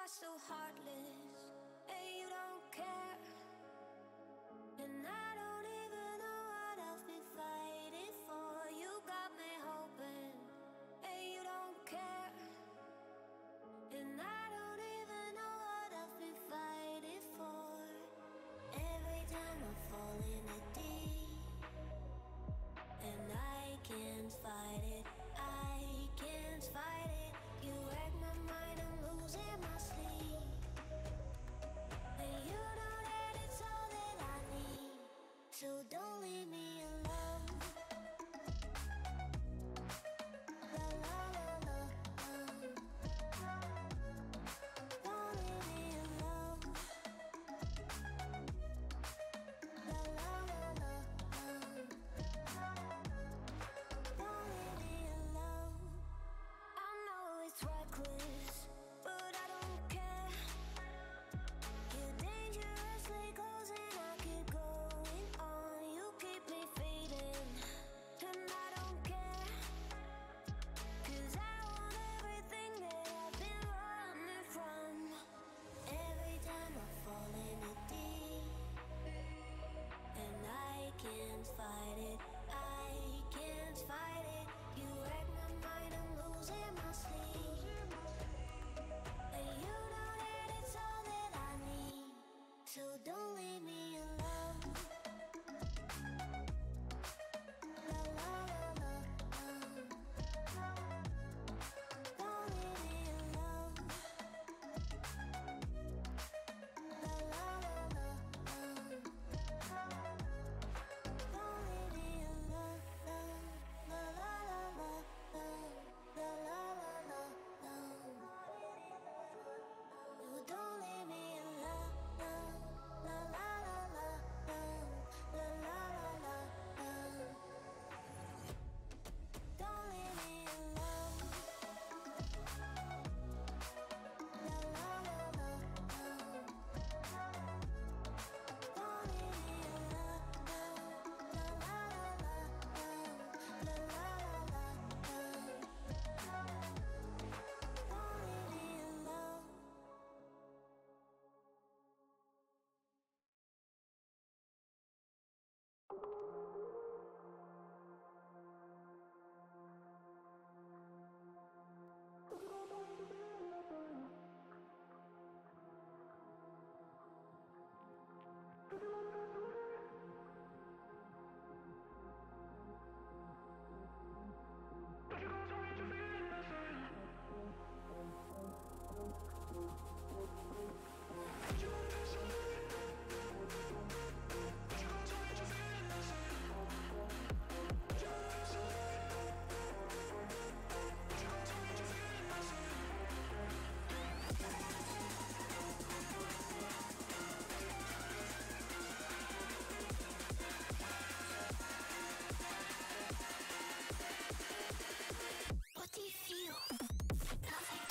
are so heartless and you don't care. And I don't even know what I've been fighting for. You got me hoping and you don't care. And I don't even know what I've been fighting for. Every time I fall in the deep and I can't fight it, I can't fight it. You wreck my mind, I'm losing my sleep. And you know that it's all that I need. So don't leave me alone. La la la la la. Don't leave me alone. La la la la la. Don't leave me alone. I know it's reckless, but I don't care. You're dangerously close and I keep going on. You keep me fading, and I don't care. Cause I want everything that I've been running from. Every time I fall in the deep, and I can't fight it, I can't fight it. You wreck my mind, I'm losing my sleep. And you know that it's all that I need. So don't leave me alone. La la la la la. Don't leave me alone. La la la la la. Don't leave me alone. La la la la la. La la la la la. You don't leave me alone. La la la la la. La la la la la. Don't leave me alone. La la la la la. Don't leave me alone. La la la la la. La la la la la. Don't leave me alone. What do you feel? Nothing.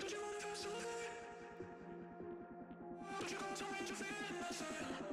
But you got to reach your feet in the sand.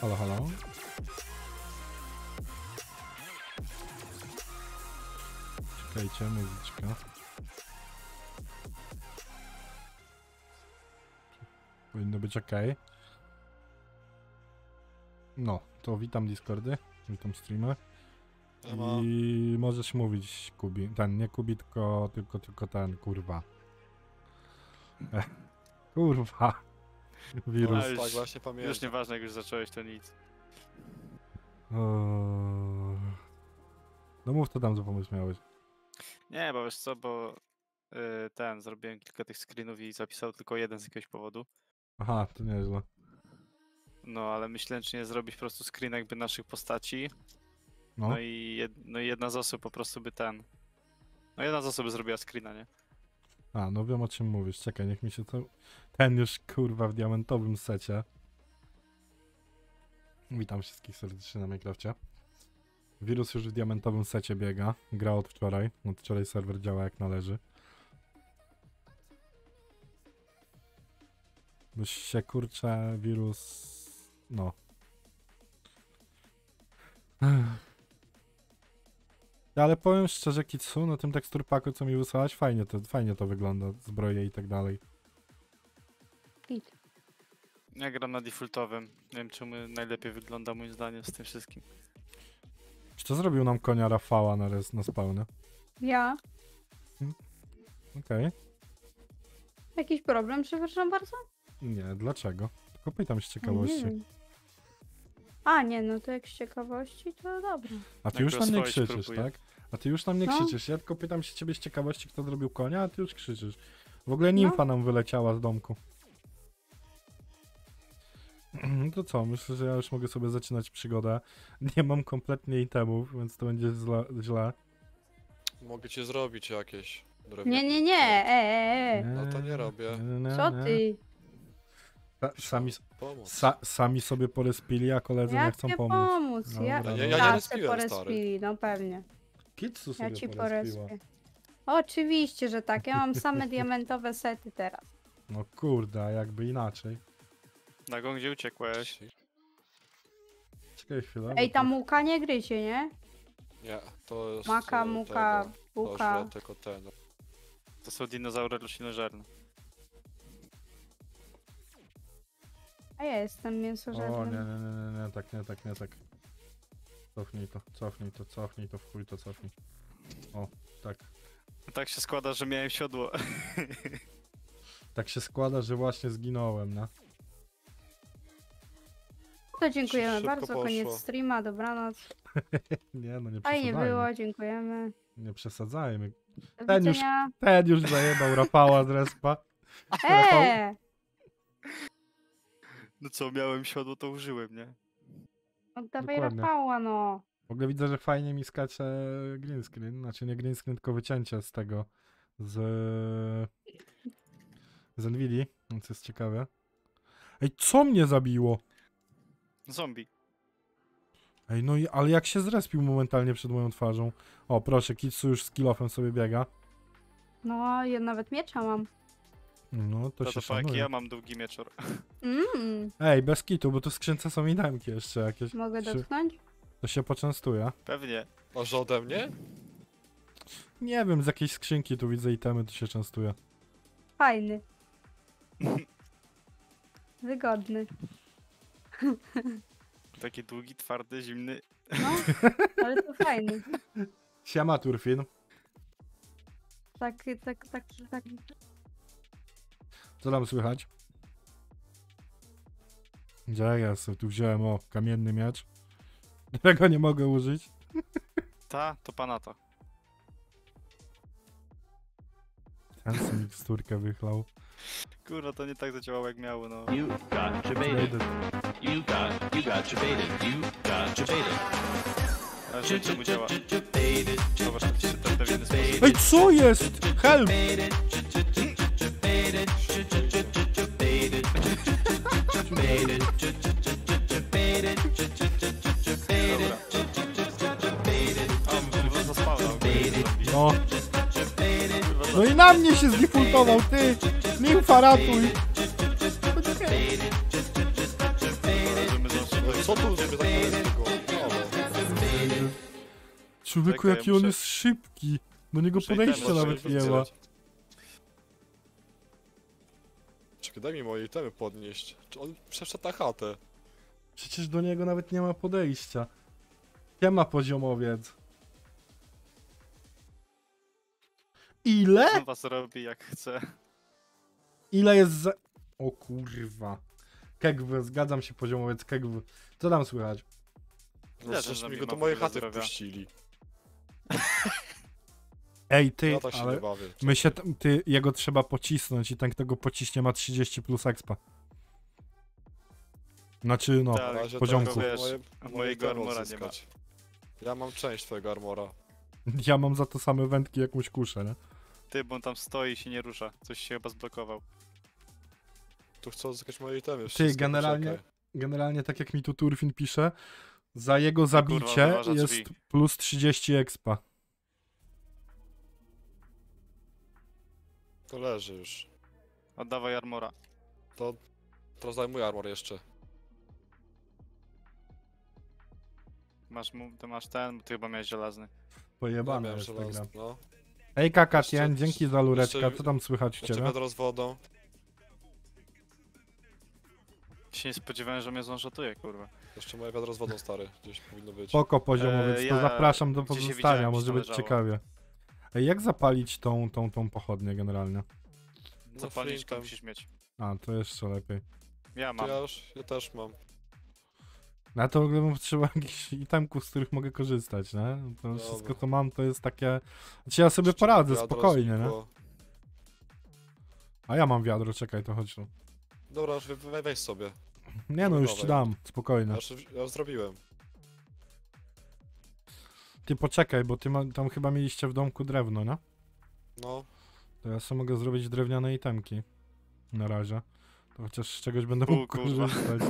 Halo, halo. Czekajcie, muzyczka. Powinno być ok. No, to witam Discordy, witam streamer. I możesz mówić Kubi, ten, nie Kubi, tylko ten, kurwa. Kurwa. Wirus. No, już, tak właśnie pamiętam. Już nieważne, jak już zacząłeś, to nic. No mów, to tam za pomysł miałeś. Nie, bo wiesz co, bo ten, zrobiłem kilka tych screenów i zapisał tylko jeden z jakiegoś powodu. Aha, to nieźle. No, ale myślę, czy nie zrobić po prostu screen jakby naszych postaci. No, no i jedna z osób po prostu by ten... No jedna z osób by zrobiła screena, nie? A, no wiem o czym mówisz. Czekaj, niech mi się to... Ten już, kurwa, w diamentowym secie. Witam wszystkich serdecznie na Minecrafcie. Wirus już w diamentowym secie biega. Gra od wczoraj. Od wczoraj serwer działa jak należy. Już się, kurczę, wirus... No. Ale powiem szczerze, Kitsu, na tym teksturpaku, co mi wysłałaś, fajnie to wygląda, zbroje i tak dalej. Ja gram na defaultowym. Nie wiem, czemu najlepiej wygląda, moim zdaniem, z tym wszystkim. Czy zrobił nam konia Rafała na spawnie? Ja. Okej. Jakiś problem, przepraszam bardzo? Nie, dlaczego? Tylko pytam z ciekawości. A nie, no to jak z ciekawości, to dobrze. A ty już na mnie krzyczysz, próbuję. Tak? A ty już na mnie krzyczysz. Ja tylko pytam się ciebie z ciekawości, kto zrobił konia, a ty już krzyczysz. W ogóle nimfa nam wyleciała z domku. To co, myślę, że ja już mogę sobie zaczynać przygodę. Nie mam kompletnie itemów, więc to będzie źle. Mogę ci zrobić jakieś drewno. Nie. No to nie robię. Nie. Co ty? Sami sobie porespili, a koledzy nie chcą pomóc. No, ja nie porespili, no pewnie. Kitsu sobie porespię. Oczywiście, że tak. Ja mam same diamentowe sety teraz. No kurde, jakby inaczej. Dagon, gdzie uciekłeś? Czekaj chwilę. Ej, ta muka nie gryzie, nie? Nie, to jest... Maka, muka, buka. To są dinozaury roślinożerne. A ja jestem mięsożernym. O, nie, tak. Cofnij to, w chuj to cofnij. O, tak. Tak się składa, że miałem siodło. Tak się składa, że właśnie zginąłem, no. To dziękujemy szybko bardzo, poszło. Koniec streama, dobranoc. Nie, no nie przesadzajmy. Fajnie było, dziękujemy. Nie przesadzajmy. Ten już zajebał Rafała z respa. No co, miałem siodło, to użyłem, nie? Oddawaj Rafała, no. W ogóle widzę, że fajnie mi skacze green screen. Znaczy nie green screen, tylko wycięcie z tego. Z Envili, więc jest ciekawe. Ej, co mnie zabiło? Zombie. Ej, no i ale jak się zrespił momentalnie przed moją twarzą. O, proszę, Kitsu już z kilofem sobie biega. No, ja nawet miecza mam. No, to się szanuje. Ja mam długi mieczor. Ej, bez kitu, bo tu w skrzynce są idemki jeszcze jakieś. Mogę dotknąć? To się poczęstuje. Pewnie. Może ode mnie? Nie wiem, z jakiejś skrzynki tu widzę itemy, tu się częstuje. Fajny. Wygodny. Taki długi, twardy, zimny. No, ale to fajny. Siema, Turfin. Tak. Co tam słychać? Gdzie ja sobie tu wziąłem, o, kamienny miecz, którego nie mogę użyć. To pana to. Ten sobie miksturkę wychlał. Kurwa, to nie tak zadziałało jak miało, no. You got debated. You got debated. You got debated. Ale czemu działa? Zobacz, jak się tam pewnie zbawił. Ej, co jest? Help! No. No i na mnie się zdefaultował, ty! Nimfa, ratuj! Co tu żeby tak Człowieku, jaki on jest szybki. Do niego podejścia nawet nie ma. Czekaj, daj mi moje itemy podnieść. Czy on przeszedł chatę? Przecież do niego nawet nie ma podejścia. Nie ma poziomowiec. Ile? On was robi jak chce. Ile jest za... O kurwa. Kegwy, zgadzam się poziomowiec, kegwy. Co tam słychać? No ja mi go do mojej chaty wpuścili. Ej ty, ja tak się ale my się ty, jego trzeba pocisnąć i tak tego pociśnie ma 30 plus expa. Znaczy no, tak, poziomku. Mojego armora nie ma. Ja mam część twojego armora. Ja mam za to same wędki jakąś kuszę, nie? Ty, bo on tam stoi i się nie rusza. Coś się chyba zblokował. Tu chcą zyskać moje itemy. Ty, generalnie tak jak mi tu Turfin pisze, za jego zabicie jest plus 30 expa. To leży już. Oddawaj armora. To zajmuj armor jeszcze. Masz ten, bo ty chyba miałeś żelazny. Pojebane jest ta gra. No. Ej Kakatien, dzięki za lureczka, co tam słychać u ciebie? Wiadro z wodą. Się nie spodziewałem, że mnie zonshatuje, kurwa. Jeszcze moje wiadro z wodą, stary, gdzieś powinno być. Poko poziomowiec, to zapraszam do pozostania, może być ciekawie. Ej, jak zapalić tą pochodnię generalnie? No, zapalić to musisz mieć. A, to jeszcze lepiej. Ja mam. Ja też mam. Na to w ogóle trzeba jakichś itemków, z których mogę korzystać, nie? To Dobra. Wszystko to mam, to jest takie... Znaczy ja sobie poradzę, spokojnie, nie? A ja mam wiadro, czekaj, to chodź tu. Dobra, weź sobie. Nie no, już ci dam, spokojnie. Ja już zrobiłem. Ty poczekaj, bo ty tam chyba mieliście w domku drewno, nie? No. To ja sobie mogę zrobić drewniane itemki. Na razie. To chociaż z czegoś będę mógł korzystać.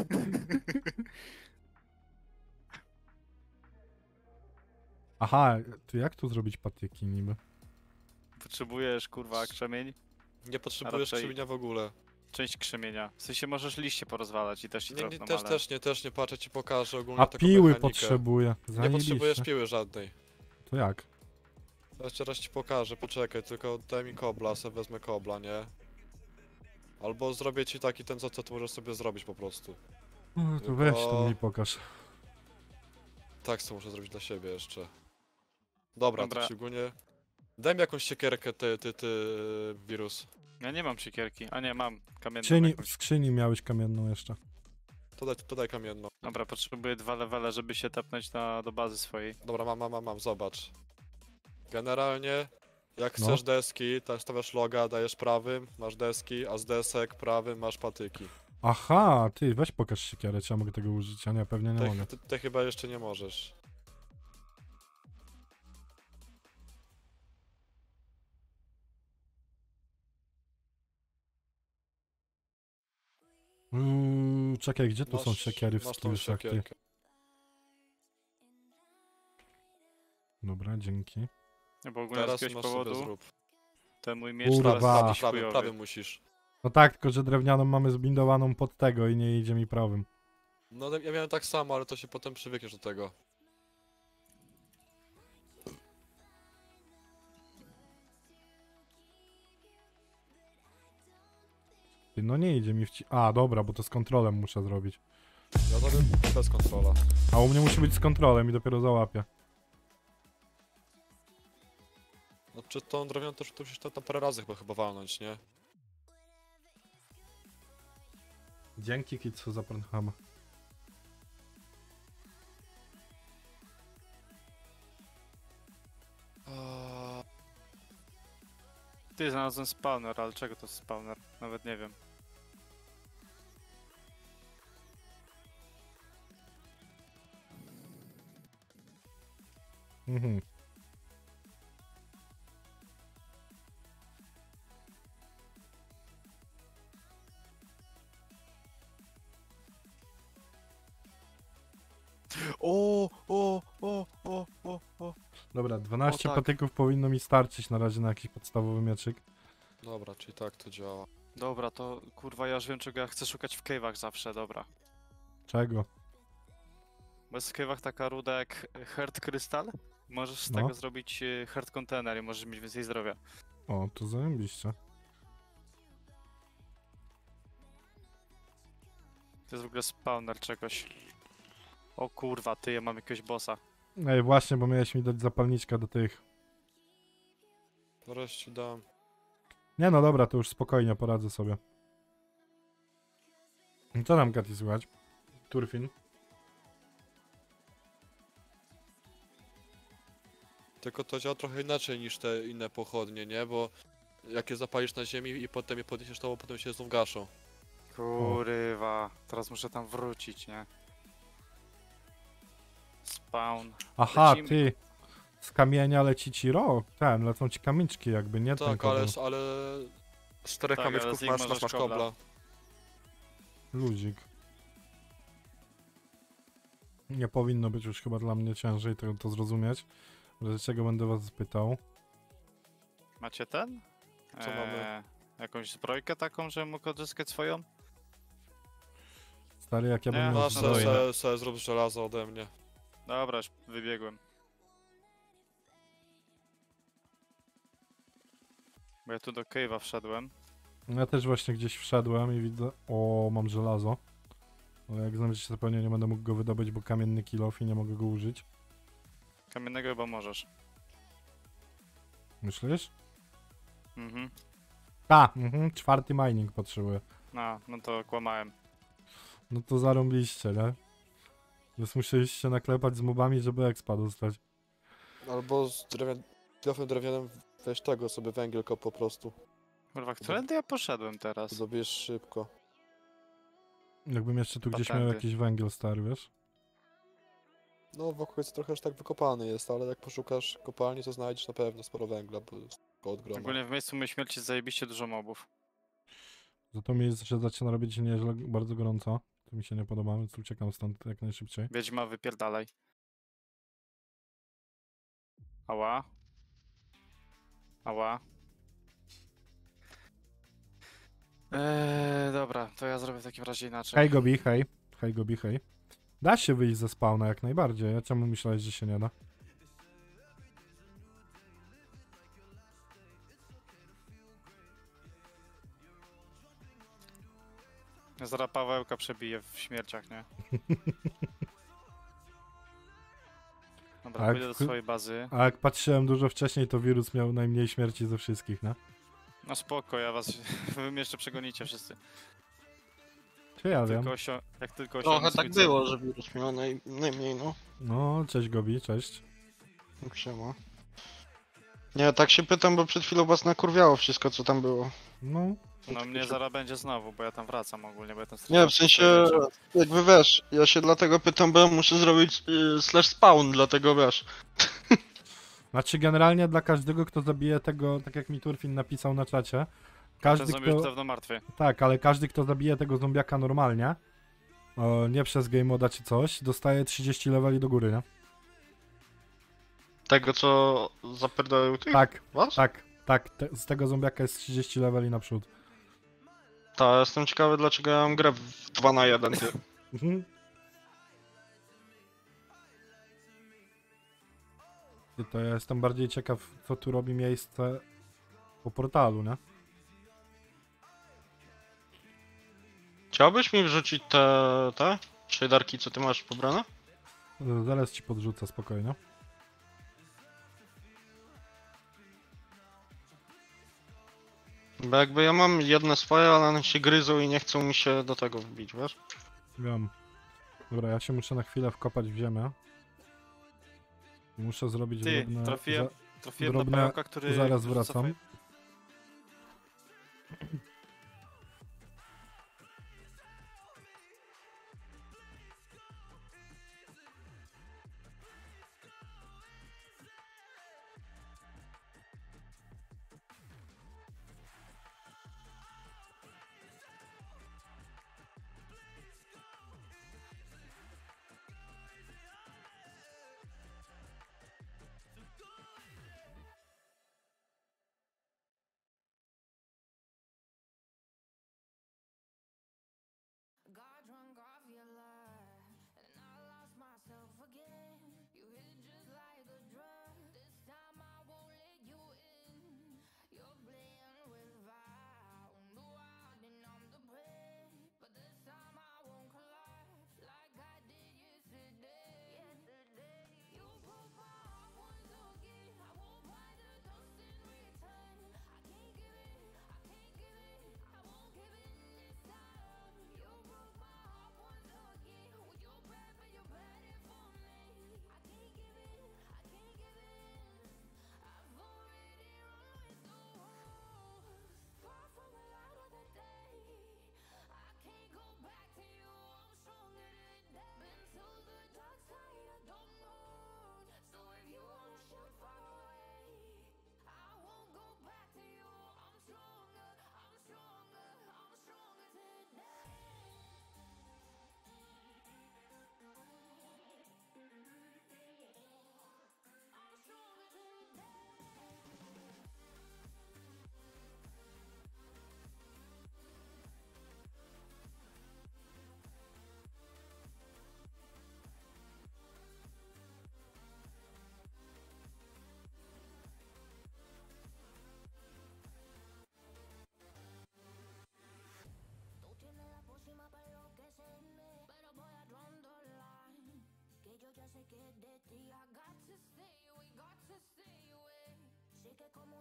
Aha, ty jak tu zrobić patyki niby? Potrzebujesz, kurwa, krzemień? Nie potrzebujesz krzemienia w ogóle. Część krzemienia. W sensie możesz liście porozwalać i też ci drobną, ale... Też nie, patrzę, ci pokażę ogólnie taką mechanikę. A piły potrzebuję. Nie potrzebujesz piły żadnej. To jak? Teraz ci pokażę, poczekaj, tylko daj mi kobla, sobie wezmę kobla, nie? Albo zrobię ci taki ten, co ty możesz sobie zrobić po prostu. No to tylko... weź to mi pokaż. Tak, co muszę zrobić dla siebie jeszcze. Dobra. To ci ogólnie... Daj mi jakąś siekierkę, ty, wirus. Ja nie mam siekierki, a nie, mam kamienną. W skrzyni miałeś kamienną jeszcze. To daj kamienną. Dobra, potrzebuję 2 levele, żeby się tapnąć do bazy swojej. Dobra, mam, zobacz. Generalnie, jak chcesz deski, to stawiasz loga, dajesz prawym, masz deski, a z desek prawym masz patyki. Aha, ty weź pokaż siekierę, czy ja mogę tego użyć, a nie, pewnie nie mogę. Ty chyba jeszcze nie możesz. Czekaj, gdzie tu są siekiery w skillsach? Dobra, dzięki. No bo ogólnie teraz z jakiegoś powodu ten mój miecz teraz prawy musisz. No tak, tylko że drewnianą mamy zbindowaną pod tego i nie idzie mi prawym. No ja miałem tak samo, ale to się potem przywykniesz do tego. No nie idzie mi A, dobra, bo to z kontrolem muszę zrobić. Ja zrobię bez kontrola. A u mnie musi być z kontrolem i dopiero załapię. No czy tą drewnianą też tu musisz tam parę razy chyba walnąć, nie? Dzięki Kitsu za Pornhuba. Ty, znalazłem spawner, ale czego to jest spawner? Nawet nie wiem. Dobra, 12 patyków powinno mi starczyć na razie na jakiś podstawowy mieczyk. Dobra, czyli tak to działa. Dobra, to kurwa ja już wiem, czego ja chcę szukać w cave'ach zawsze, dobra. Czego? Bo jest w cave'ach taka ruda jak Heart Crystal. Możesz z tego zrobić Heart Container i możesz mieć więcej zdrowia. O, to zajebiście. To jest w ogóle spawner czegoś. O kurwa, ty, ja mam jakiegoś bossa. Ej, właśnie, bo miałeś mi dać zapalniczkę do tych. Wreszcie dam. Nie no, dobra, to już spokojnie poradzę sobie. Co nam Kati słychać? Turfin. Tylko to działa trochę inaczej niż te inne pochodnie, nie? Bo jak je zapalisz na ziemi i potem je podniesiesz, to potem się znów gaszą. Kurwa, teraz muszę tam wrócić, nie? Spawn. Aha, lecimy. Ty! Z kamienia leci ci rok, ten, lecą ci kamiczki jakby, nie? Tak, ten ale z czterech kamiczków masz kobla. Ludzik. Nie powinno być już chyba dla mnie ciężej to zrozumieć. Z czego będę was pytał. Macie ten? Co mamy? Jakąś zbrojkę taką, żebym mógł odzyskać swoją? Stary, jak ja bym miał zbroję. Se zrób żelazo ode mnie. Dobra, już wybiegłem. Bo ja tu do cave'a wszedłem. Ja też właśnie gdzieś wszedłem i widzę... O, mam żelazo. Ale jak znam, że się zupełnie nie będę mógł go wydobyć, bo kamienny kilof i nie mogę go użyć. Kamiennego chyba możesz. Myślisz? Mhm. A, czwarty mining potrzebuję. A, no to kłamałem. No to zarąbiliście, nie? Więc musieliście się naklepać z mobami, żeby expa dostać. Albo z klofem drewnianym weź tego sobie węgiel kop po prostu. Kurwa, którędy ja poszedłem teraz? Zrobisz szybko. Jakbym jeszcze tu gdzieś miał jakiś węgiel stary, wiesz? No w okolicy trochę już tak wykopany jest, ale jak poszukasz kopalni, to znajdziesz na pewno sporo węgla, bo jest od groma. Ogólnie w miejscu mojej śmierci zajebiście dużo mobów. Za to miejsce się zaczyna robić nieźle, bardzo gorąco. To mi się nie podoba, więc uciekam stąd jak najszybciej. Wiedźma, wypierdalaj. Ała. Ała. Dobra, to ja zrobię w takim razie inaczej. Hej Gobi, hej. Hej Gobi, hej. Da się wyjść ze spawna jak najbardziej, ja czemu myślałeś, że się nie da? Zaraz Pawełka przebije w śmierciach, nie? Dobra, pójdę do swojej bazy. A jak patrzyłem dużo wcześniej, to wirus miał najmniej śmierci ze wszystkich, no? No spoko, ja was... wy mnie jeszcze przegonicie wszyscy. Czy ja wiem? Jak tylko trochę tak było, że wirus miał najmniej, no. No, cześć Gobi, cześć. Siema. Nie, tak się pytam, bo przed chwilą was nakurwiało wszystko, co tam było. No. No mnie zaraz będzie znowu, bo ja tam wracam ogólnie, bo ja tam... Nie, w sensie, jakby wiesz, ja się dlatego pytam, bo ja muszę zrobić slash spawn, dlatego wiesz. Znaczy generalnie dla każdego, kto zabije tego, tak jak mi Turfin napisał na czacie, każdy, kto... już dawno martwy. Tak, ale każdy, kto zabije tego zombiaka normalnie, nie przez game moda czy coś, dostaje 30 leveli do góry, nie? Tego, co zapierdolił ty? Tak, was? Tak, tak. Z tego zombiaka jest 30 leveli naprzód. Ta, jestem ciekawy, dlaczego ja mam grę w 2-1. To ja jestem bardziej ciekaw, co tu robi miejsce po portalu, nie? Chciałbyś mi wrzucić te shaderki, co ty masz pobrane? Zaraz ci podrzucę, spokojnie. Bo jakby ja mam jedne swoje, ale one się gryzą i nie chcą mi się do tego wbić, wiesz? Wiem. Dobra, ja się muszę na chwilę wkopać w ziemię. Muszę zrobić drobne... trafiłem na pająka, który... Zaraz wracam.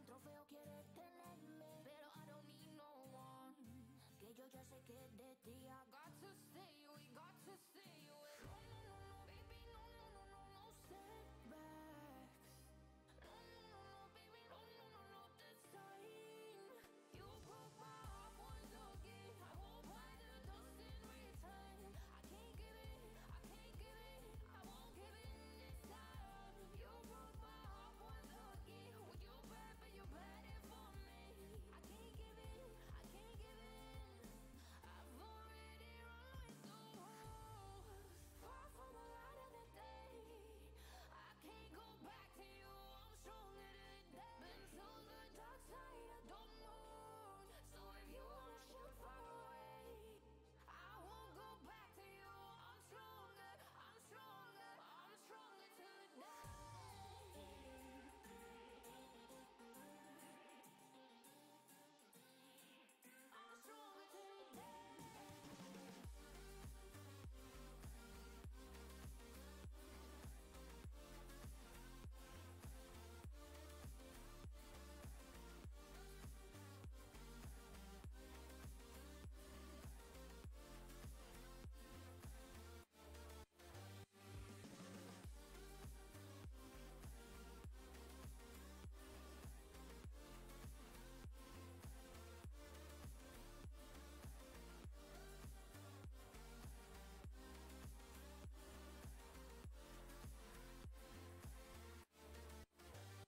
trofeo quiere tenerme, pero I don't need no one. Que yo ya sé que de ti I got to stay, we got to stay away. No, no, no, no, baby, no, no, no, no, no setbacks. No, no, no, no, baby, no, no, no, no, this time. You broke my heart once again. I won't buy the dust in return. I can't give it, I can't give it, I won't give it this time. You broke my heart once again. Well, you're bad for me. I can't give it, I can't give it. I've already run with the world, far from a lot of the day. I can't go back to you, I'm stronger today. Been to the dark side of the moon, so if you wanna shoot far away, I won't go back to you. I'm stronger, I'm stronger, I'm stronger today. I'm stronger today. Leave the world around us. They don't need to know. Come find me where the sun sets and say you'll never let me go. You're the one I want. Say I'm leaving. Hide away our love. Don't let go. I know you feel the same. Say you need me. 'Cause you'll always be my broken love. Broken love. You'll always be my broken love. 'Cause you'll always be my broken love. You're the one I want. So amazing. Hide away our love. Don't let go. I know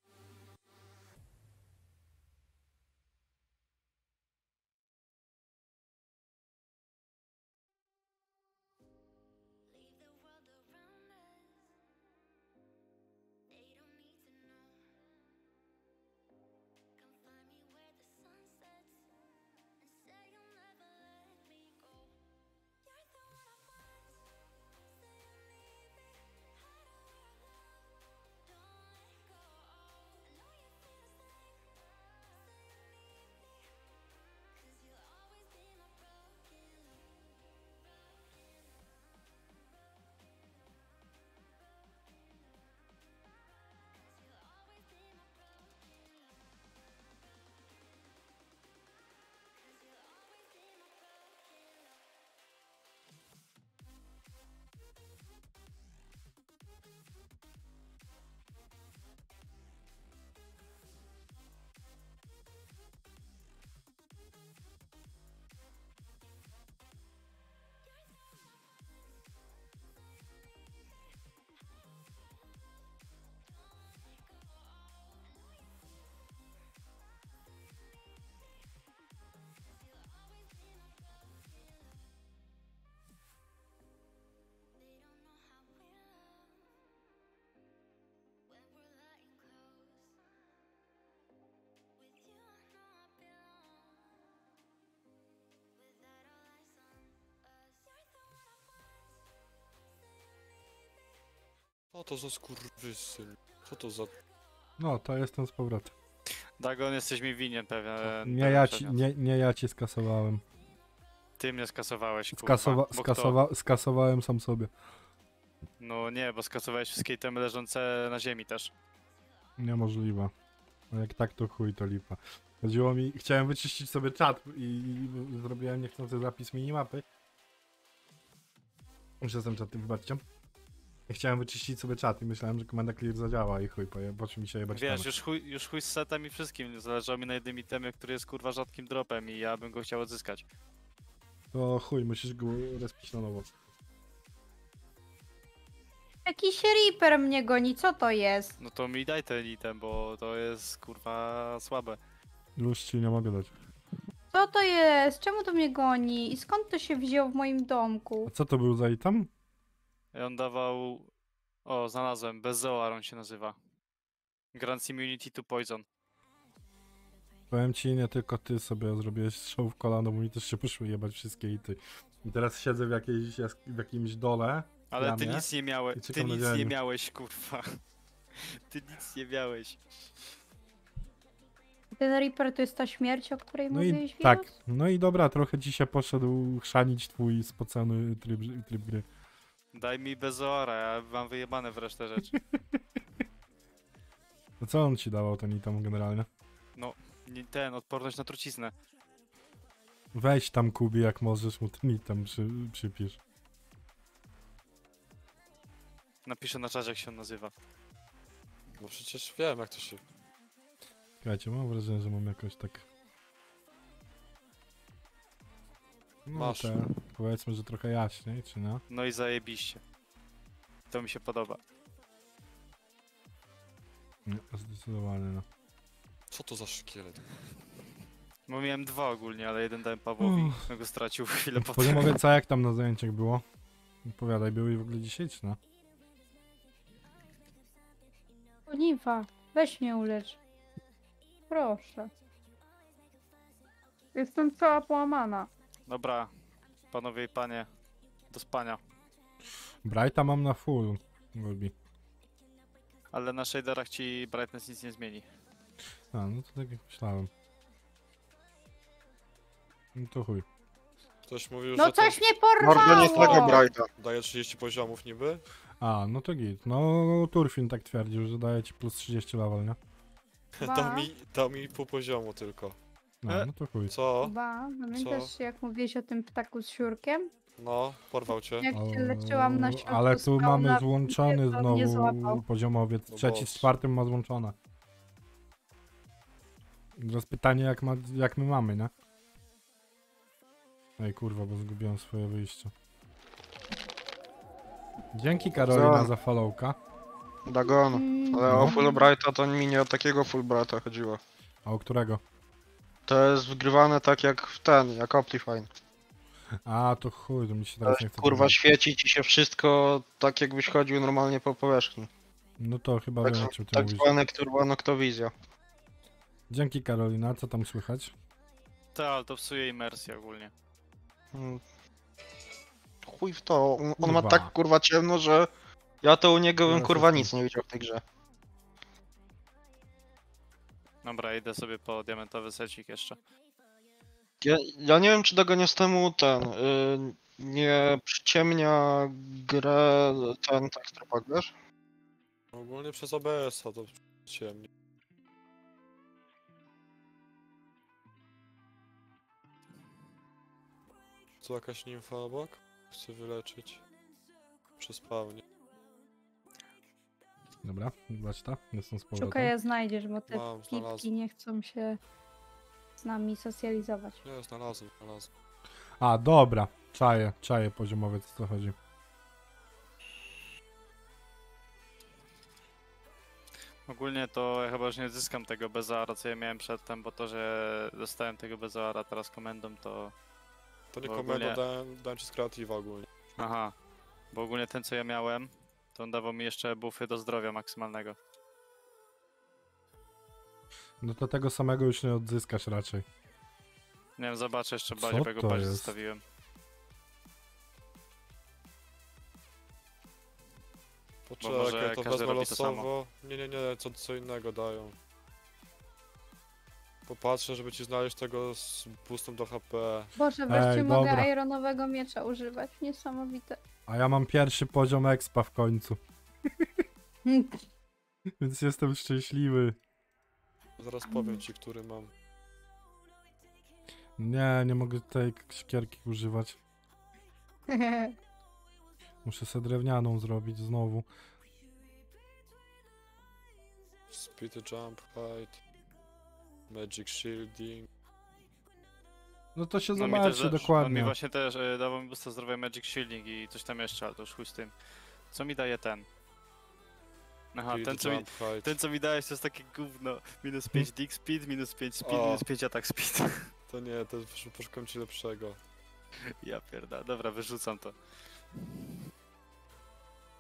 you feel the same. So amazing. 'Cause you'll always be my broken love. They don't know how we love when we're lying close. With you, I know I belong. Without all eyes on us, you're the one I want. Say you're leaving. Co to za skurwysyn? Co to za... No, to jestem z powrotem. Dagon, jesteś mi winien pewien. Nie ja, ci, nie ja ci skasowałem. Ty mnie skasowałeś, kurwa. Bo kto? Skasowałem sam sobie. No nie, bo skasowałeś wszystkie itemy leżące na ziemi też. Niemożliwe. No jak tak to chuj to lipa. Chodziło mi, chciałem wyczyścić sobie czat i zrobiłem niechcący zapis minimapy. Już jestem czatem, wybaczcie. Chciałem wyczyścić sobie czat i myślałem, że komenda clear zadziała i chuj, po czym mi się jebać Wiesz, tamy. już chuj z setem i wszystkim. Zależało mi na jednym itemie, który jest kurwa rzadkim dropem i ja bym go chciał odzyskać. To chuj, musisz go respić na nowo. Jakiś Reaper mnie goni, co to jest? No to mi daj ten item, bo to jest kurwa słabe. Już ci nie mogę dać. Co to jest? Czemu to mnie goni? I skąd to się wziął w moim domku? A co to był za item? I on dawał... O, znalazłem. Bezoar on się nazywa. Grants Immunity to Poison. Powiem ci, nie tylko ty sobie zrobiłeś strzał w kolano, bo mi też się poszły jebać wszystkie ity. I teraz siedzę w, jakimś dole. Ale ramie, ty nic nie miałeś, ty nic nie miałeś, kurwa. Ty nic nie miałeś. Ten Reaper to jest ta śmierć, o której no mówiłeś, Wirus? Tak, no i dobra, trochę dzisiaj poszedł chrzanić twój spocony tryb gry. Daj mi bezoara, ja mam wyjebane w resztę rzeczy. No co on ci dawał ten item generalnie? No, ten, odporność na truciznę. Weź tam, Kubi, jak możesz, mu tam przypisz. Napiszę na czacie, jak się on nazywa. Bo przecież wiem, jak to się... Słuchajcie, mam wrażenie, że mam jakoś tak... No, masz. Te, powiedzmy, że trochę jaśniej, czy no? No i zajebiście. To mi się podoba. No, zdecydowanie, no. Co to za szkielet? Bo miałem dwa ogólnie, ale jeden dałem Pawłowi, go stracił chwilę potem. Poziomowie co, jak tam na zajęciach było? Opowiadaj, były w ogóle dzisiaj, czy no? O, nimfa, weź mnie ulecz. Proszę. Jestem cała połamana. Dobra, panowie i panie, do spania. Brighta mam na full, Gobi. Ale na shaderach ci brightness nic nie zmieni. A, no to tak jak myślałem. No to chuj. Ktoś mówił, no że coś ten... mnie porwało! Nie tego Brighta. Daje 30 poziomów niby? A, no to git. No, Turfin tak twierdził, że daje ci plus 30 level, nie? Dał mi pół poziomu tylko. No, no to chuj. Co? Ba, pamiętasz jak mówiłeś o tym ptaku z siurkiem? No, porwał cię. Jak cię leczyłam na środku. Ale tu mamy złączony znowu poziomowiec. Trzeci z czwartym ma złączone. Teraz pytanie jak my mamy, nie? Ej kurwa, bo zgubiłem swoje wyjście. Dzięki Karolina za followka. Dagon, ale o Fulbrighta to mi nie o takiego Fulbrighta chodziło. A o którego? To jest wgrywane tak jak w ten, jak Optifine. A to chuj, to mi się teraz nie chce. Kurwa świeci ci się wszystko tak jakbyś chodził normalnie po powierzchni. No to chyba wiem, o czym ty mówisz. Tak zwane turbonoktowizja. Dzięki Karolina, co tam słychać? Tak, ale to psuje imersję ogólnie. Chuj w to, on ma tak kurwa ciemno, że ja to u niego bym kurwa nic nie widział w tej grze. Dobra, idę sobie po diamentowy secik jeszcze. Ja nie wiem, czy Dagon jest temu ten, nie przyciemnia grę ten texturepack, wiesz? Ogólnie przez OBS-a to przyciemni. Tu jakaś nimfa obok? Chcę wyleczyć. Przespawnię. Dobra, basta, jestem z powrotem. Szukaj, ja znajdziesz, bo te pipki nie chcą się z nami socjalizować. Nie, znalazłem. A, dobra, czaję poziomowiec, co to chodzi. Ogólnie to ja chyba już nie odzyskam tego bezoara, co ja miałem przedtem, bo to, że dostałem tego bezoara teraz komendą, to... To nie komendą, dałem ci z kreatywa ogólnie. Aha, bo ogólnie ten, co ja miałem, to on dawał mi jeszcze buffy do zdrowia maksymalnego. No to tego samego już nie odzyskasz raczej. Nie wiem, zobaczę jeszcze bardziej, bo go zostawiłem. Poczekaj, to wezmę losowo. Nie, co innego dają. Popatrzę, żeby ci znaleźć tego z boostem do HP. Boże, wreszcie mogę ironowego miecza używać, niesamowite. A ja mam pierwszy poziom expa w końcu. Więc jestem szczęśliwy. Zaraz powiem ci, który mam. Nie mogę tej szkierki używać. Muszę sobie drewnianą zrobić znowu. Speed jump, height, magic shielding. No to się zobaczy dokładnie. On mi właśnie też dawał mi boosta zdrowia magic shielding i coś tam jeszcze, ale to już chuj z tym. Co mi daje ten? Aha, ten co mi dałeś to jest takie gówno. Minus 5 dig speed, minus 5 speed, minus 5 atak speed. To nie, to poszukam ci lepszego. Ja pierda, dobra, wyrzucam to.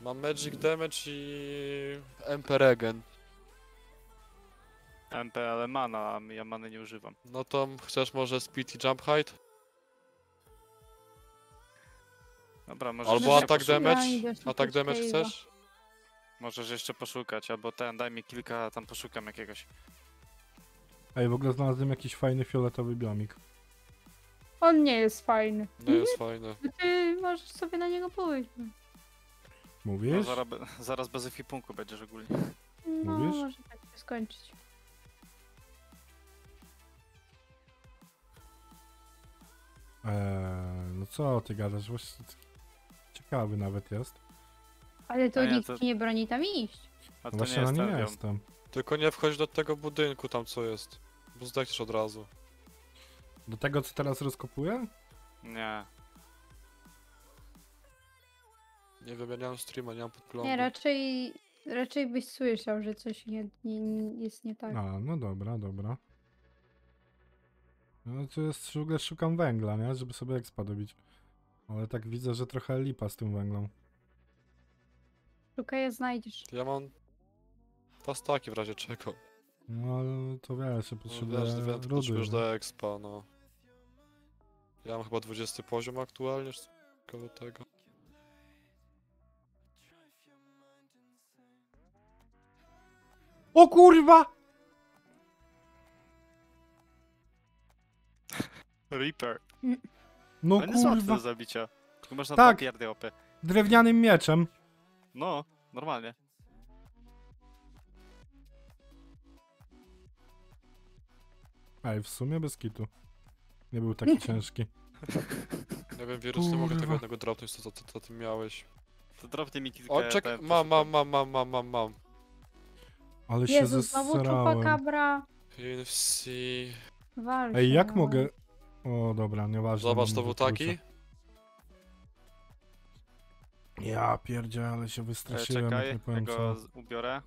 Mam magic damage i... MP regen. MP, ale mana, a ja many nie używam. No to chcesz może speed i jump height? Dobra, może... Albo atak damage? Atak damage chcesz? Możesz jeszcze poszukać, albo ten, daj mi kilka, a tam poszukam jakiegoś. Ej, w ogóle znalazłem jakiś fajny fioletowy biomik. On nie jest fajny. Nie jest fajny. Ty możesz sobie na niego pójść. Mówisz? No, zaraz bez ekipunku będziesz ogólnie. No, może tak się skończyć. No co ty gadasz? Właśnie ciekawy nawet jest. Ale to nikt nie broni tam iść. A to właśnie nie, nie jestem. Tylko nie wchodź do tego budynku tam co jest. Bo zdechniesz od razu. Do tego co teraz rozkopuję? Nie. Nie wiem, ja nie mam streama, nie mam podglądu. Nie, raczej byś słyszał, że coś jest nie tak. A, no dobra, dobra. No tu jest, w ogóle szukam węgla, nie? Żeby sobie expa dobić. Ale tak widzę, że trochę lipa z tym węglem. Szukaj, znajdziesz. Ja mam pastaki w razie czego. No to wiesz, ja potrzebuję rudy, już do expa, no. Ja mam chyba 20 poziom aktualnie, czy koło tego. O kurwa! Reaper. No kurwa. Nie są do zabicia. Tylko masz na tak opy. Drewnianym mieczem. No, normalnie. Ej, w sumie bez kitu. Nie był taki ciężki. Nie wiem, Wirus, nie mogę tego jednego dropnąć, co ty miałeś. To dropnij mi kilka. O, czekaj, mam. Ale Jezu, się zesrałem. Jezu, znowu czupakabra. UFC. Walczę. Ej, jak mogę... O, dobra, nieważne. Zobacz, to był taki? Ja pierdzielę, ale się wystraszyłem. Czekaj, ja go ubiorę.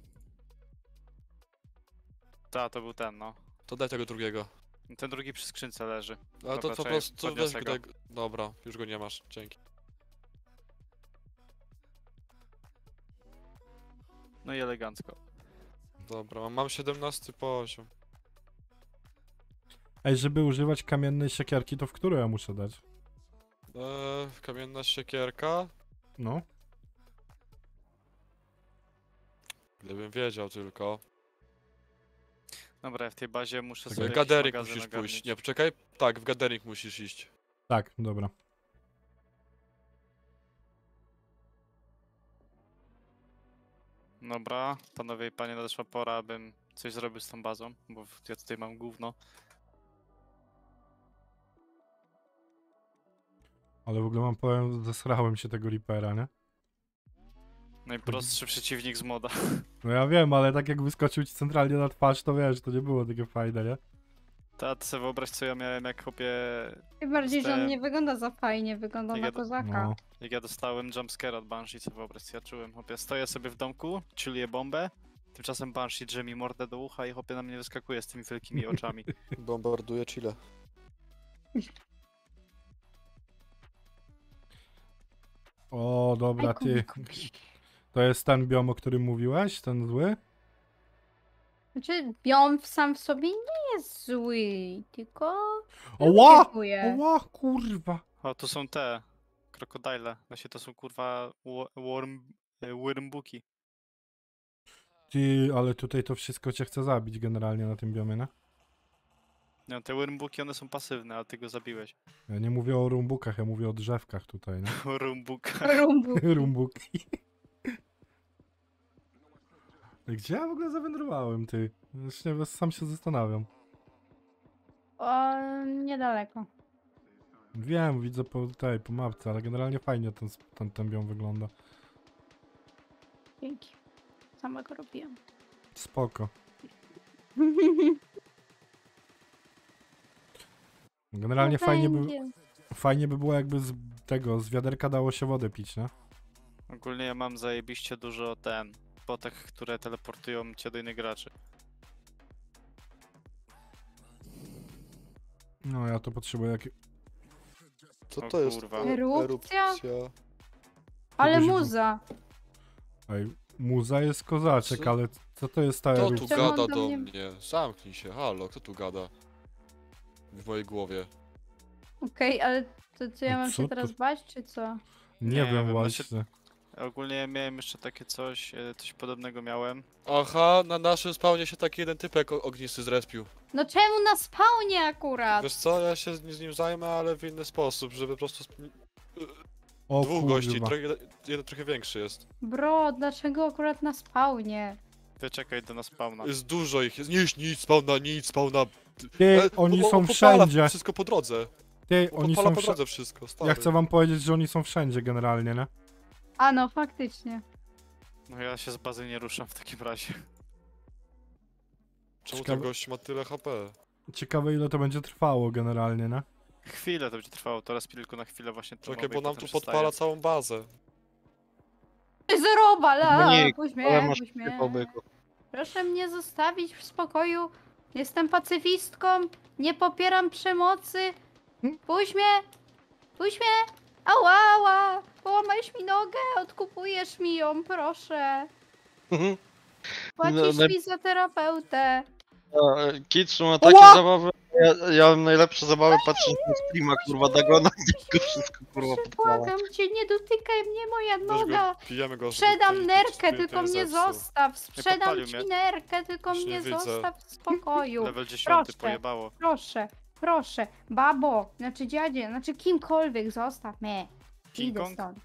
Ta, to był ten, no. To daj tego drugiego. Ten drugi przy skrzynce leży. Ale to po prostu weź go. Dobra, już go nie masz, dzięki. No i elegancko. Dobra, mam 17 poziom. Ej, żeby używać kamiennej siekierki, to w którą ja muszę dać? Kamienna siekierka? No. Gdybym wiedział tylko. Dobra, w tej bazie muszę sobie... W gadering musisz pójść, nie, poczekaj. Tak, w gadering musisz iść. Tak, dobra. Dobra, panowie i panie, nadeszła pora, abym coś zrobił z tą bazą, bo ja tutaj mam gówno. Ale w ogóle mam powiem, zesrałem się tego Reapera, nie? Najprostszy przeciwnik z moda. No ja wiem, ale tak jak wyskoczył ci centralnie na twarz, to wiesz, to nie było takie fajne, nie? Tak, sobie wyobraź, co ja miałem, jak chłopie... Tym bardziej, że on nie wygląda za fajnie, wygląda na kozaka. No. Jak ja dostałem jumpscare od Banshee, co wyobraź, co ja czułem, chłopie, stoję sobie w domku, chilluję bombę, tymczasem Banshee drze mi mordę do ucha i chłopie na mnie wyskakuje z tymi wielkimi oczami. Bombarduje chillę. O, dobra, ty. To jest ten biom, o którym mówiłeś? Ten zły? Znaczy, biom sam w sobie nie jest zły, tylko... Oła! Oła, kurwa! O, tu są te krokodyle. Właśnie to są, kurwa, wormbuki. Ty, ale tutaj to wszystko cię chce zabić generalnie na tym biomie, no? No, te wormbuki, one są pasywne, a ty go zabiłeś. Ja nie mówię o rumbukach, ja mówię o drzewkach tutaj, no. O rumbukach. Rumbuki. Gdzie ja w ogóle zawędrowałem, ty? Właśnie sam się zastanawiam. O, niedaleko. Wiem, widzę po mapce, ale generalnie fajnie ten biom wygląda. Dzięki. Sama go robiłam. Spoko. Generalnie no fajnie by było, jakby z tego, z wiaderka dało się wodę pić, nie? Ogólnie ja mam zajebiście dużo potek, które teleportują cię do innych graczy. No ja to potrzebuję Co to jest? Erupcja? Ale muza! Ej, muza jest kozaczek, co? Ale co to jest ta erupcja? Kto tu gada do mnie? Zamknij się, halo, kto tu gada? W mojej głowie. Okej, ale to co, ja mam się teraz bać, czy co? Nie wiem właśnie. Ogólnie miałem jeszcze takie coś podobnego miałem. Aha, na naszym spawnie się taki jeden typek ognisty zrespił. No czemu na spawnie akurat? Wiesz co, ja się z nim zajmę, ale w inny sposób, żeby po prostu... O, dwóch gości, jeden trochę większy jest. Bro, dlaczego akurat na spawnie? Ty czekaj, do na spawna. Jest dużo ich, jest nic spawna. Ty, oni są wszędzie. Wszystko po drodze. Ty, oni są po drodze wszystko, stary. Ja chcę wam powiedzieć, że oni są wszędzie generalnie, nie? A no, faktycznie. No ja się z bazy nie ruszam w takim razie. Czemu ten gość ma tyle HP? Ciekawe ile to będzie trwało generalnie, nie? Chwilę to będzie trwało, teraz tylko na chwilę właśnie trwa. Czekaj, bo nam tu podpala całą bazę. Zeroba, la! Pójdź mnie. Proszę mnie zostawić w spokoju. Jestem pacyfistką, nie popieram przemocy. Pójdź mnie! Pójdź mnie! Ała, ała! Połamałeś mi nogę, odkupujesz mi ją, proszę. Płacisz mi za terapeutę. Kitsu ma takie zabawy. Ja mam najlepsze zabawy patrząc na streama, kurwa, Dagona. Wszystko, kurwa, błagam cię, nie dotykaj mnie, moja noga. Sprzedam nerkę, tylko mnie zostaw. Sprzedam ci nerkę, tylko mnie zostaw w spokoju. Level 10 pojebało. Proszę, proszę, babo, znaczy dziadzie, znaczy kimkolwiek zostaw mnie. Idę stąd.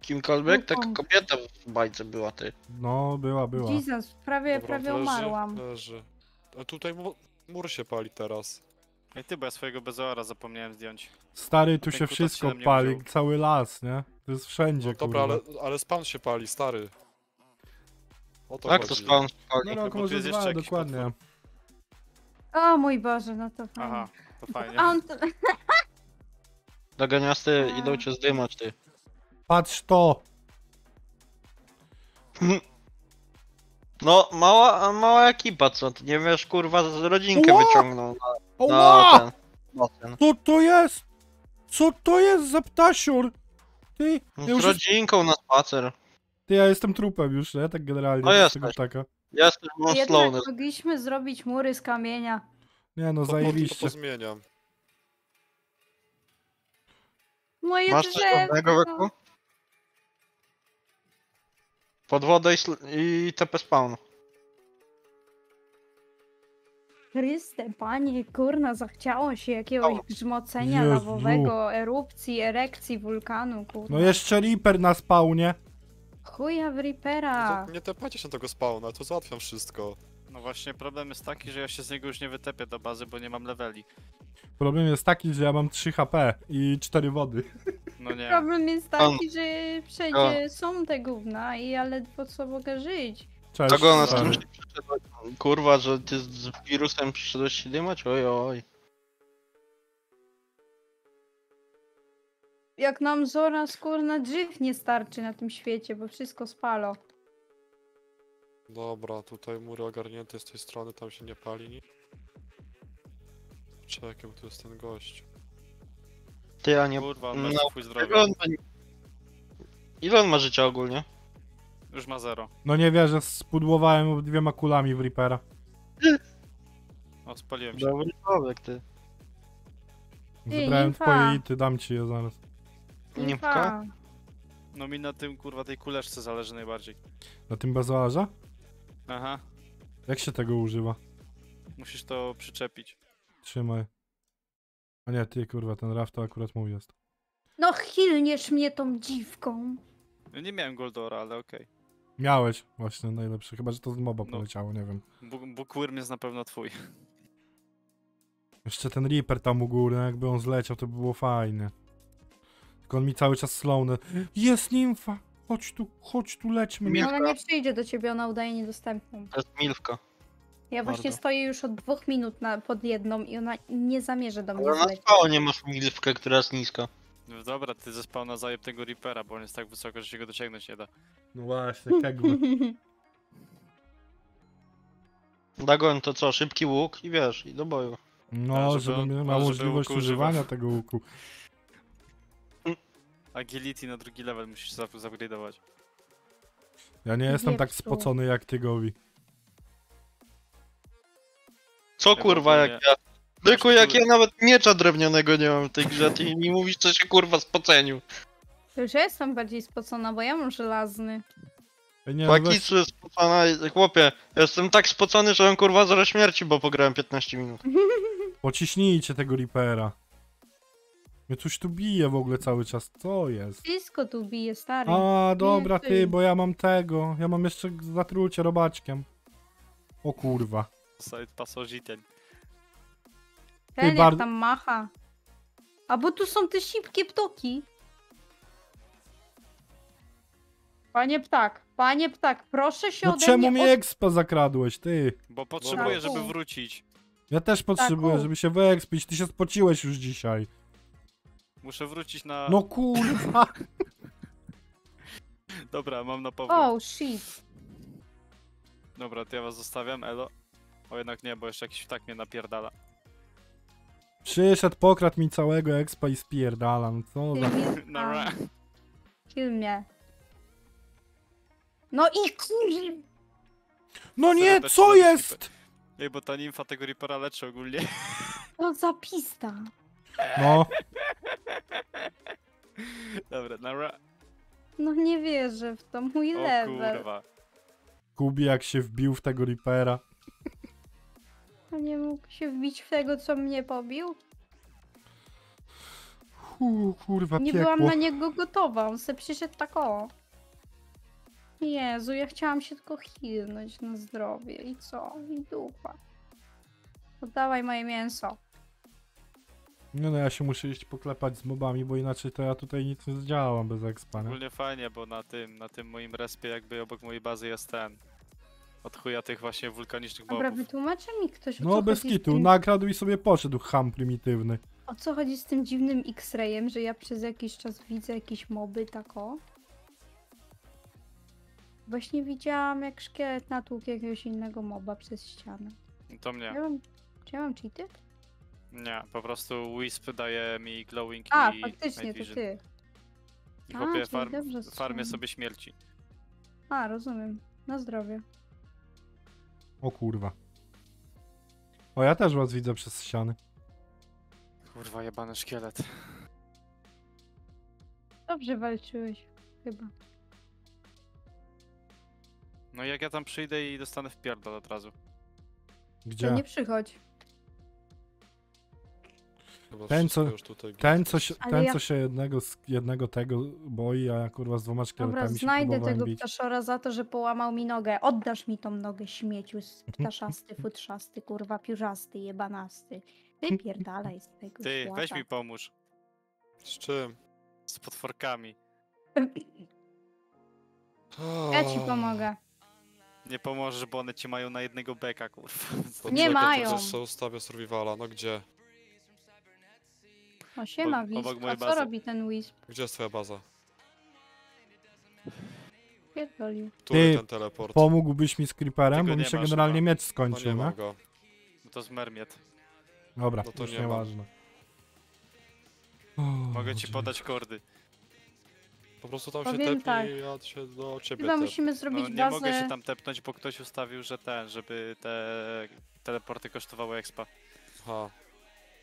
Kimkolwiek? Taka kobieta w bajce była, ty. No, była. Jezus, prawie umarłam. A tutaj mur się pali teraz. Ej ty, bo ja swojego bezoara zapomniałem zdjąć. Stary, tu się wszystko pali, cały las, nie? To jest wszędzie, no, dobra, ale spawn się pali, stary. O to tak, chodzi. To spawn się pali. No, no, dwa, dokładnie. O mój Boże, no to fajnie. Aha, to fajnie. Doganiasty, idą cię zdymać, ty. Patrz to! No, mała ekipa, co? Ty nie wiesz, kurwa, z rodzinkę wyciągnął na ten. Co to jest? Co to jest za ptasiur? Ty, z rodzinką na spacer. Ty, ja jestem trupem już, nie? Tak generalnie. No jestem. Ja jestem mocno. Mogliśmy zrobić mury z kamienia. Nie no, zajebiście. Moje drzewo. Pod wodę i TP spawn. Chryste, panie, kurna, zachciało się jakiegoś grzmocenia lawowego, erupcji, erekcji wulkanu, kurna. No jeszcze Reaper na spawnie. Chuja w Reapera. Nie tepacie się tego spawna, to załatwiam wszystko. No właśnie, problem jest taki, że ja się z niego już nie wytepię do bazy, bo nie mam leveli. Problem jest taki, że ja mam 3 HP i 4 wody. No nie. Problem jest taki, że wszędzie są te gówna i ja ledwo co mogę żyć. Cześć. Dagon, kurwa, że ty z wirusem przyszedłeś się dymać? Oj, oj. Jak nam zora skórna drzew nie starczy na tym świecie, bo wszystko spalo. Dobra, tutaj mury ogarnięte z tej strony, tam się nie pali nic. Czekaj, bo tu jest ten gość. Ty, a nie... Kurwa, no, ile on ma życia ogólnie? Już ma 0. No nie wierzę, spudłowałem 2 kulami w Reapera. O, spaliłem się. Dobry człowiek, ty. Zebrałem twoje ity, dam ci je zaraz. Niemka? No mi na tym, kurwa, tej kuleczce zależy najbardziej. Na tym bazoarze? Aha. Jak się tego używa? Musisz to przyczepić. Trzymaj. A nie, ty, kurwa, ten raft to akurat mój jest. No hilniesz mnie tą dziwką. Ja nie miałem Goldora, ale okej. Miałeś, właśnie, najlepszy. Chyba, że to z moba poleciało, nie wiem. Bo Quirm jest na pewno twój. Jeszcze ten Reaper tam u góry, jakby on zleciał, to by było fajne. Tylko on mi cały czas slowny. Jest nimfa! Chodź tu, lećmy. Milka. Ona nie przyjdzie do ciebie, ona udaje niedostępną. To jest Milka. Ja właśnie stoję już od 2 minut pod jedną i ona nie zamierza do mnie zlecieć. Ale na spawnie masz Milkę, która jest niska. No dobra, ty ze spawna zajeb tego Reapera, bo on jest tak wysoko, że się go dociągnąć nie da. No właśnie, jakby. Dagon, to co? Szybki łuk i wiesz, i do boju. No, żeby miał możliwość używania tego łuku. Agility na drugi level musisz upgrade'ować. Ja nie jestem tak spocony jak Tygowi. Co kurwa jak ja? Tylko jak ja nawet miecza drewnianego nie mam w tej grze, ty mi mówisz co się kurwa spocenił. To już ja jestem bardziej spocona, bo ja mam żelazny. Pakicu jest spocona, chłopie, ja jestem tak spocony, że mam kurwa zero śmierci, bo pograłem 15 minut. Pociśnijcie tego Reapera. Mnie coś tu bije w ogóle cały czas, co jest? Wszystko tu bije, stary. A, dobra ty, bo ja mam tego, ja mam jeszcze zatrucie robaczkiem. O kurwa. Ten jak tam macha. A bo tu są te szybkie ptoki. Panie ptak, proszę się ode mnie... Czemu mi expa zakradłeś, ty? Bo potrzebuję, żeby wrócić. Ja też potrzebuję, żeby się wyekspić. Ty się spociłeś już dzisiaj. Muszę wrócić na... No kurwa! Dobra, mam na powrót. Oh shit. Dobra, to ja was zostawiam, elo. O, jednak nie, bo jeszcze jakiś ptak mnie napierdala. Przyszedł, pokradł mi całego expa i spierdalam, co za... Kill mnie. No i kurwa! No nie, co jest?! Ej, bo ta nimfa tego Reapera leczy ogólnie. To zapista. No. Dobra, dobra. No nie wierzę w to, mój level. Kurwa. Kubi jak się wbił w tego Reapera. Nie mógł się wbić w tego, co mnie pobił? Kurwa, nie piekło. Byłam na niego gotowa, on se przyszedł tak o. Jezu, ja chciałam się tylko chilnąć na zdrowie. I co? I dupa. Podawaj moje mięso. No, no ja się muszę iść poklepać z mobami, bo inaczej to ja tutaj nic nie zdziałam bez expa, nie? Ogólnie fajnie, bo na tym moim respie jakby obok mojej bazy jest ten... Od chuja tych właśnie wulkanicznych mobów. Dobra, wytłumaczy mi ktoś, o co chodzi bez kitu, tym... nakradł i sobie poszedł, ham prymitywny. O co chodzi z tym dziwnym X-rayem, że ja przez jakiś czas widzę jakieś moby, tak o? Właśnie widziałam, jak szkielet natłukł jakiegoś innego moba przez ścianę. To mnie. Czy ja mam cheaty? Nie, po prostu Wisp daje mi glowing i night vision. A, faktycznie, to ty. I kopię farmię sobie śmierci. A, rozumiem. Na zdrowie. O kurwa. O, ja też was widzę przez ściany. Kurwa, jebany szkielet. Dobrze walczyłeś, chyba. No jak ja tam przyjdę i dostanę w pierdol od razu. Gdzie? To nie przychodź. Ten co się jednego tego boi, a ja kurwa z dwoma szkieletami. Dobra, znajdę tego ptaszora za to, że połamał mi nogę. Oddasz mi tą nogę, śmieciu ptaszasty, futrzasty, kurwa piórzasty, jebanasty. Ty pierdalaj z tego. Ty, weź mi pomóż. Z czym? Z potworkami. Ja ci pomogę. Nie pomożesz, bo one ci mają na jednego beka, kurwa. Nie mają. To też ustawia survivala, no gdzie? O siema Wisp, a co robi ten Wisp? Gdzie jest twoja baza? Pierdolił. Ty, ten teleport? Pomógłbyś mi z creeperem, bo mi się generalnie miecz skończył, no? No to z mermiet. Dobra, no to już nieważne. Mogę ci podać kordy. Po prostu tam się tepnij, ja się do ciebie chyba musimy zrobić bazę. Nie mogę się tam tepnąć, bo ktoś ustawił, że ten, żeby te teleporty kosztowały expa. Ha.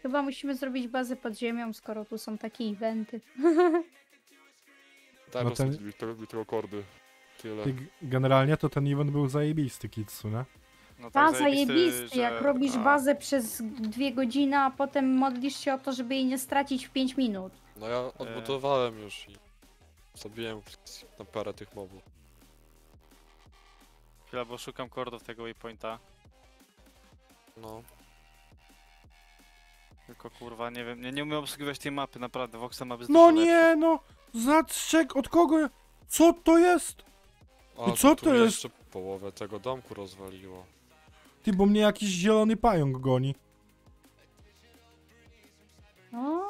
Chyba musimy zrobić bazę pod ziemią, skoro tu są takie eventy. Tak, no tylko kordy. Tyle. Generalnie to ten event był zajebisty, Kitsu, nie? No tak, zajebisty, że... jak robisz bazę przez 2 godziny, a potem modlisz się o to, żeby jej nie stracić w 5 minut. No ja odbudowałem już i... Zabiłem na parę tych mobów. Chwila, bo szukam kordów tego waypointa. No. Tylko kurwa, nie wiem, nie umiem obsługiwać tej mapy, naprawdę, Voxa ma bez. No nie, no! Zatrzek, od kogo? Co to jest? I co to jest? Jeszcze połowę tego domku rozwaliło. Ty, bo mnie jakiś zielony pająk goni. No.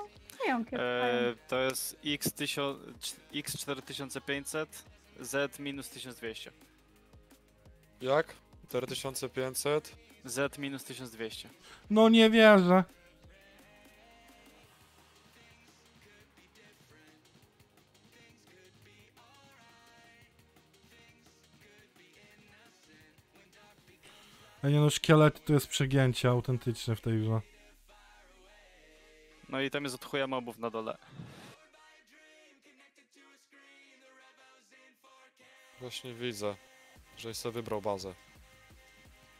To jest X4500, Z minus 1200. Jak? 4500? Z minus 1200. No nie wierzę. A nie no, szkielet to jest przegięcie autentyczne w tej grze. No i tam jest od chuja mobów na dole. Właśnie widzę, żeś sobie wybrał bazę.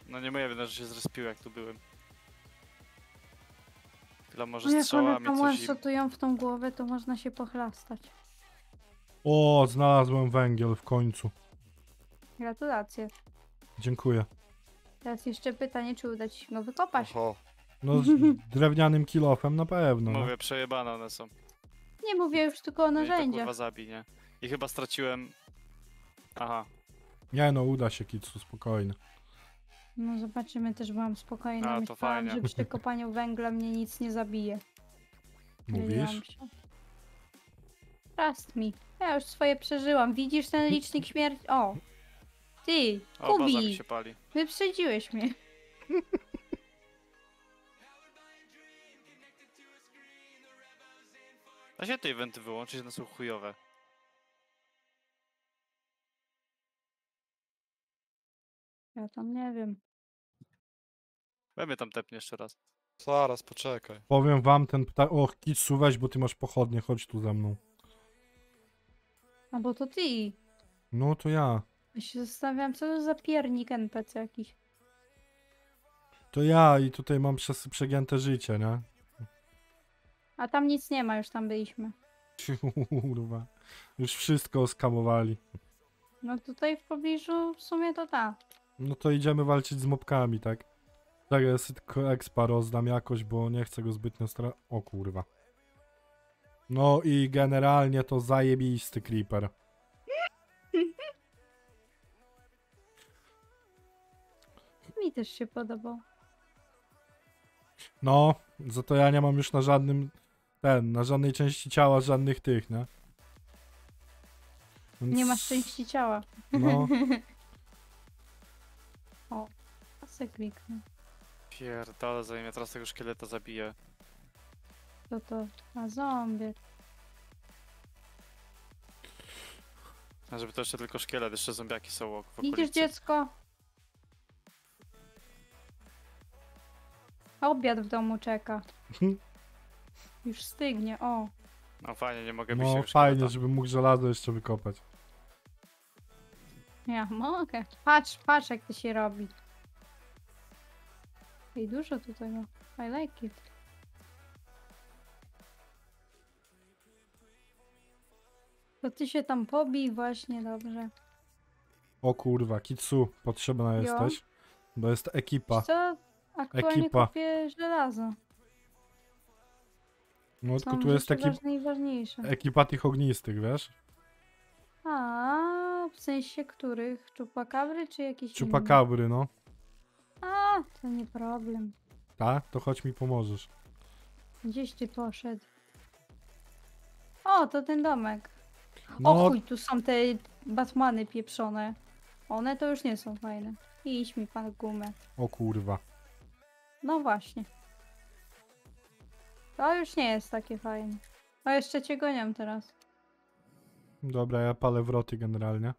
No nie moja wina, że się zrespił, jak tu byłem. Chwila, może no strzałami coś... Jak one w tą głowę, to można się pochlastać. O, znalazłem węgiel w końcu. Gratulacje. Dziękuję. Teraz jeszcze pytanie, czy uda ci się go wykopać? Oho. No z drewnianym kilofem na pewno. Mówię, przejebane one są. Nie mówię już tylko o narzędziach. I to, kurwa, zabij, nie? I chyba straciłem... Aha. Nie no, uda się, Kitsu, spokojnie. No zobaczymy, też byłam spokojna. A, myślałam, że przy kopaniu węgla mnie nic nie zabije. Mówisz? Trust me. Ja już swoje przeżyłam. Widzisz ten licznik śmierci? O! Ty, Kubi! Baza mi się pali. Wyprzedziłeś mnie. A się te eventy wyłączyć, one są chujowe. Ja tam nie wiem. Ja mnie tam tepnie jeszcze raz. Zaraz, poczekaj. Powiem wam, ten ptak... Och, Kitsu, weź, bo ty masz pochodnie, chodź tu ze mną. A bo to ty. No to ja. Ja się zastanawiam, co to za piernik NPC jakiś. To ja i tutaj mam przegięte życie, nie? A tam nic nie ma, już tam byliśmy. Kurwa. Już wszystko oskamowali. No tutaj w pobliżu w sumie to ta. No to idziemy walczyć z mobkami, tak? Tak, ja sobie tylko expa rozdam jakoś, bo nie chcę go zbytnio O kurwa. No i generalnie to zajebisty creeper. Mi też się podobał. No, za to ja nie mam już na żadnym... na żadnej części ciała żadnych tych, nie? Więc... Nie masz części ciała. No. O, a se kliknę. Pierdolę, zanim ja teraz tego szkieleta zabiję. Co to? A zombie. A żeby to jeszcze tylko szkielet, jeszcze zombiaki są w okolicy. Idziesz, dziecko? Obiad w domu czeka. Już stygnie, o. No fajnie, nie mogę bić. No fajnie, żeby mógł żelazo jeszcze wykopać. Ja mogę. Patrz, patrz jak to się robi. Ej, dużo tutaj ma. I like it. To ty się tam pobij właśnie, dobrze. O kurwa, Kitsu, potrzebna jesteś. Bo jest ekipa. Co? Aktualnie ekipa. Kupię żelazo. No tylko tu jest taki ekipa tych ognistych, wiesz? A w sensie których? Czupakabry czy jakieś Czupakabry, no. A, to nie problem. Tak? To chodź mi pomożesz. Gdzieś ty poszedł. O, to ten domek. No... O chuj, tu są te Batmany pieprzone. One to już nie są fajne. Idź mi pan gumę. O kurwa. No właśnie. To już nie jest takie fajne. No jeszcze cię gonią teraz. Dobra, ja palę wroty generalnie.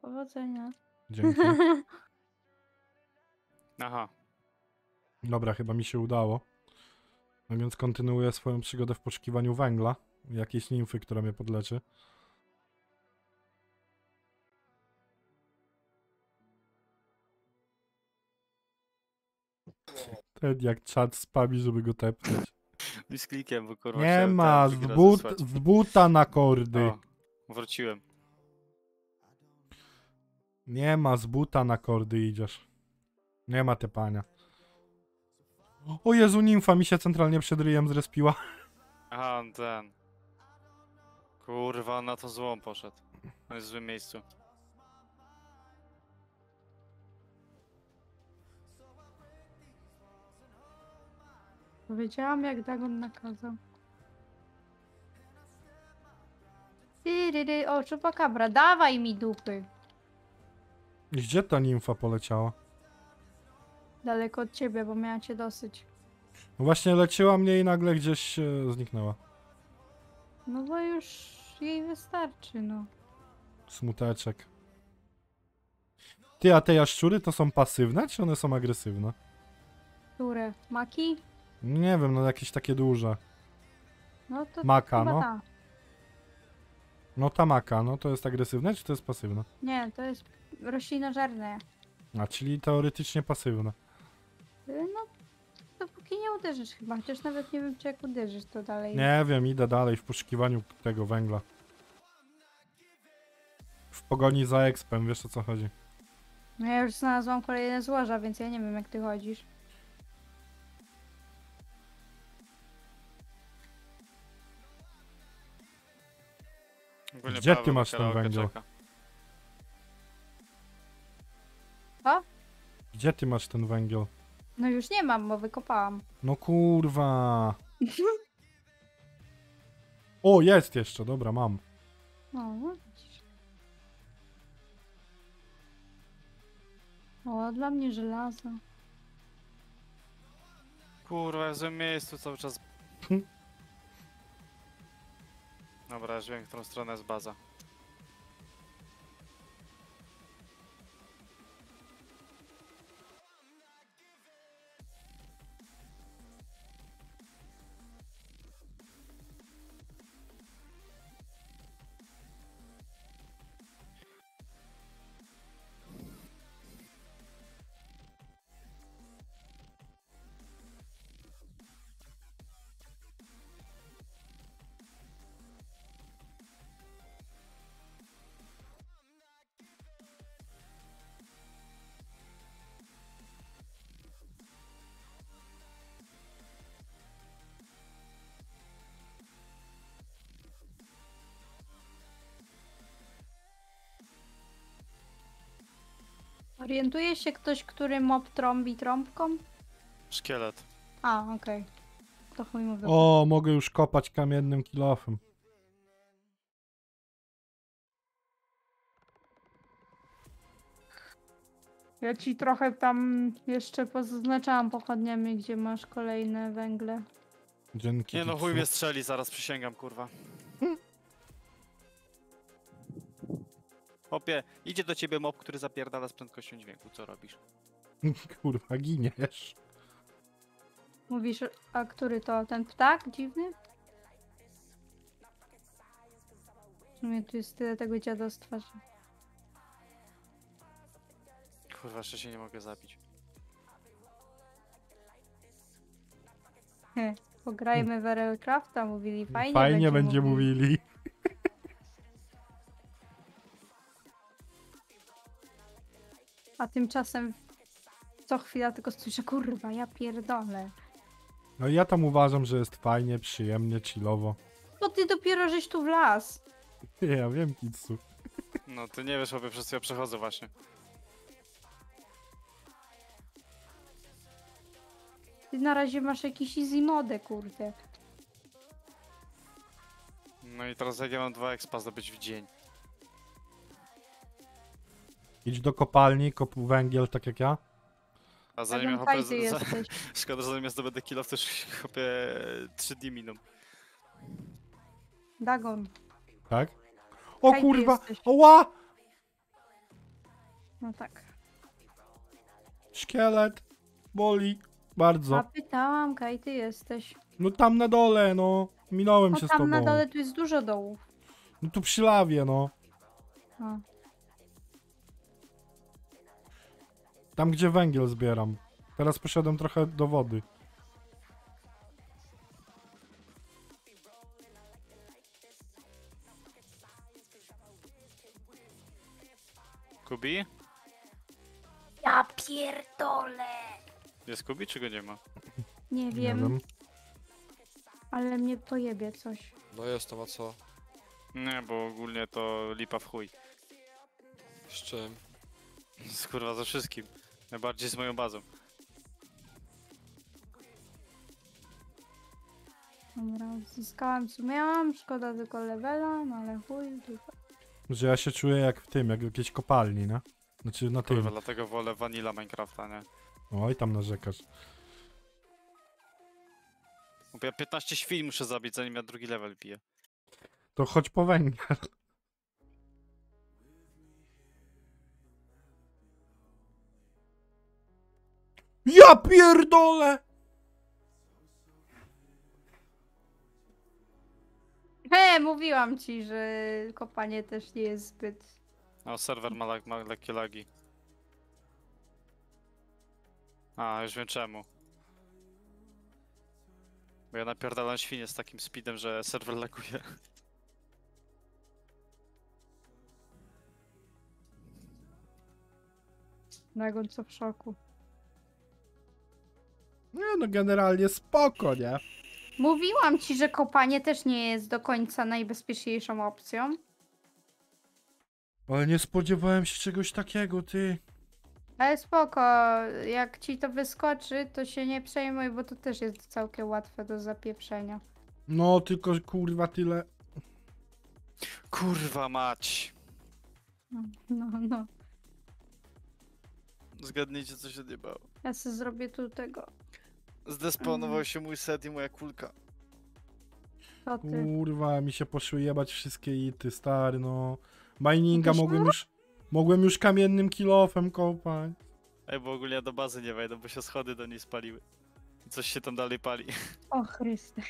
Powodzenia. Dzięki. Aha. Dobra, chyba mi się udało. No więc kontynuuję swoją przygodę w poszukiwaniu węgla. Jakiejś nimfy, która mnie podleczy. Ten jak czat spabi, żeby go tepnąć. I z klikiem, bo kurwa, nie ma, z buta na kordy. O, wróciłem. Nie ma, z buta na kordy idziesz. Nie ma te pania. O Jezu, nimfa mi się centralnie przed ryjem zrespiła. A ten. Kurwa, na to złą poszedł. On jest w złym miejscu. Powiedziałam, jak Dagon nakazał. O, czupakabra, dawaj mi dupy. Gdzie ta nimfa poleciała? Daleko od ciebie, bo miała cię dosyć. No właśnie leciła mnie i nagle gdzieś zniknęła. No bo już jej wystarczy, no. Smuteczek. Ty, a te jaszczury to są pasywne, czy one są agresywne? Które? Maki? Nie wiem, no jakieś takie duże. No to maka, no. Ta. No ta maka, no to jest agresywne, czy to jest pasywne? Nie, to jest roślinożerne. A, czyli teoretycznie pasywne. No, dopóki nie uderzysz chyba, chociaż nawet nie wiem, czy jak uderzysz to dalej. Nie wiem, idę dalej w poszukiwaniu tego węgla. W pogoni za expem, wiesz o co chodzi. No ja już znalazłam kolejne złoża, więc ja nie wiem jak ty chodzisz. Ogólnie gdzie Paweł, ty masz ten węgiel? Co? Gdzie ty masz ten węgiel? No już nie mam, bo wykopałam. No kurwa. O, jest jeszcze, dobra, mam. No, widzisz. O, dla mnie żelazo. Kurwa, ja w złym miejscu cały czas. Dobra, już wiem, w którą stronę jest baza. Orientuje się ktoś, który mob trąbi trąbką? Szkielet. A, okej. To chuj mówię. O, mogę już kopać kamiennym kilofem. Ja ci trochę tam jeszcze pozaznaczałam pochodniami, gdzie masz kolejne węgle. Dzięki. Nie no, chuj mnie strzeli, zaraz przysięgam, kurwa. Chłopie, idzie do ciebie mob, który zapierdala z prędkością dźwięku, co robisz? Kurwa, giniesz. Mówisz, a który to? Ten ptak dziwny? W sumie tu jest tyle tego dziadostwa, że... Kurwa, jeszcze się nie mogę zabić. Pograjmy w Real Crafta, mówili fajnie. Fajnie będzie mówili. A tymczasem co chwila tylko słyszę, kurwa, ja pierdolę. No ja tam uważam, że jest fajnie, przyjemnie, chillowo. No ty dopiero żeś tu wlazł. Nie, ja wiem, Kitsu. No ty nie wiesz, obie przez co ja przechodzę właśnie. Ty na razie masz jakiś easy mode, kurde. No i teraz jak ja mam 2 expa zdobyć w dzień. Idź do kopalni, kop węgiel, tak jak ja. A zanim ja chopię... Szkoda, że zanim ja zdobędę kilof, to już chopię 3 dni miną. Dagon. Tak? O hajdy, kurwa! Jesteś. Oła! No tak. Szkielet. Boli. Bardzo. A pytałam, kaj ty jesteś. No tam na dole, no. Minąłem no, się z tobą. No tam na dole, tu jest dużo dołów. No tu przy lawie, no. A. Tam, gdzie węgiel zbieram. Teraz poszedłem trochę do wody. Kubi? Ja pierdolę! Jest Kubi, czy go nie ma? Nie wiem. Ale mnie pojebie coś. No jest to, a co? Nie, bo ogólnie to lipa w chuj. Z czym? Skurwa, ze wszystkim. Najbardziej z moją bazą. Dobra, zyskałam co miałam, szkoda tylko levela, no ale chuj. Że ja się czuję jak w tym, jak w jakiejś kopalni, no? Znaczy na tym. Dlatego wolę vanilla Minecrafta, nie? Oj, tam narzekasz. Ja 15 świń muszę zabić, zanim ja drugi level piję. To chodź po węgiel. Ja pierdolę! Mówiłam ci, że kopanie też nie jest zbyt... O, serwer ma lekkie lagi. A, już wiem czemu. Bo ja napierdalam świnie z takim speedem, że serwer laguje. Dragon co w szoku. Nie no, generalnie spoko, nie? Mówiłam ci, że kopanie też nie jest do końca najbezpieczniejszą opcją. Ale nie spodziewałem się czegoś takiego, ty. Ale spoko, jak ci to wyskoczy, to się nie przejmuj, bo to też jest całkiem łatwe do zapieprzenia. No, tylko kurwa tyle. Kurwa mać. No. Zgadnijcie, co się odjebało. Ja sobie zrobię tu tego. Zdesponował się mój set i moja kulka. Co ty? Kurwa, mi się poszły jebać wszystkie ity, stary, no. Mininga mogłem już kamiennym kilofem kopać. Ej, bo ogólnie ja do bazy nie wejdę, bo się schody do niej spaliły. Coś się tam dalej pali. O Chryste.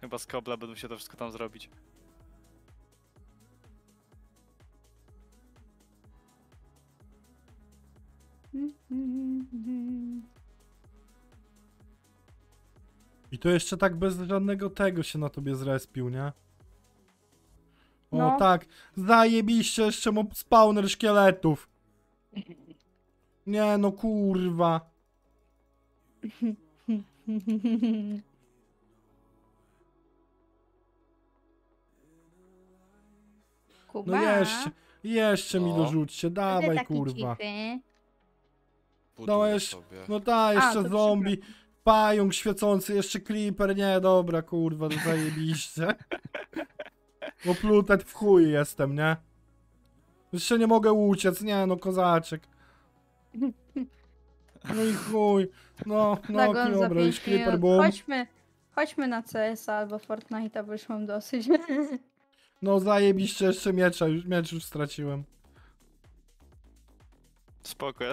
Chyba z kobla będą się to wszystko tam zrobić. I to jeszcze tak bez żadnego tego się na tobie zrespił, nie? O no. Tak, zajebiście jeszcze mu spawner szkieletów. Nie no kurwa. Kuba? No jeszcze mi dorzućcie, dawaj kurwa. No jeszcze, jeszcze zombie, pająk świecący, jeszcze creeper, nie, dobra, kurwa, to zajebiście. Oplutet w chuj jestem, nie? Jeszcze nie mogę uciec, nie, no kozaczek. No i chuj, no dobra, już creeper boom. Chodźmy na CS-a albo Fortnite'a, bo już mam dosyć. No zajebiście, jeszcze miecz już straciłem. Spoko,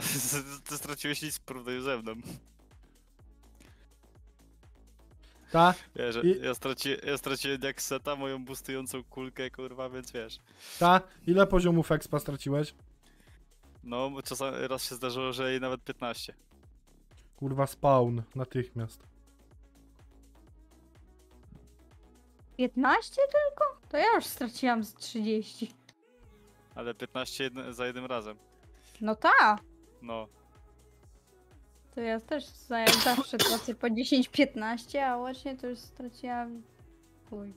ty straciłeś nic w porównaniu ze mną. Ta? Wiesz, ja straciłem jak seta, moją boostującą kulkę, kurwa, więc wiesz. Ta? Ile poziomów expa straciłeś? No, czasami raz się zdarzyło, że jej nawet 15. Kurwa, spawn, natychmiast. 15 tylko? To ja już straciłam z 30. Ale 15 za jednym razem. No ta! No. To ja też zawsze tracę po 10-15, a łącznie to już straciłam... Chuj.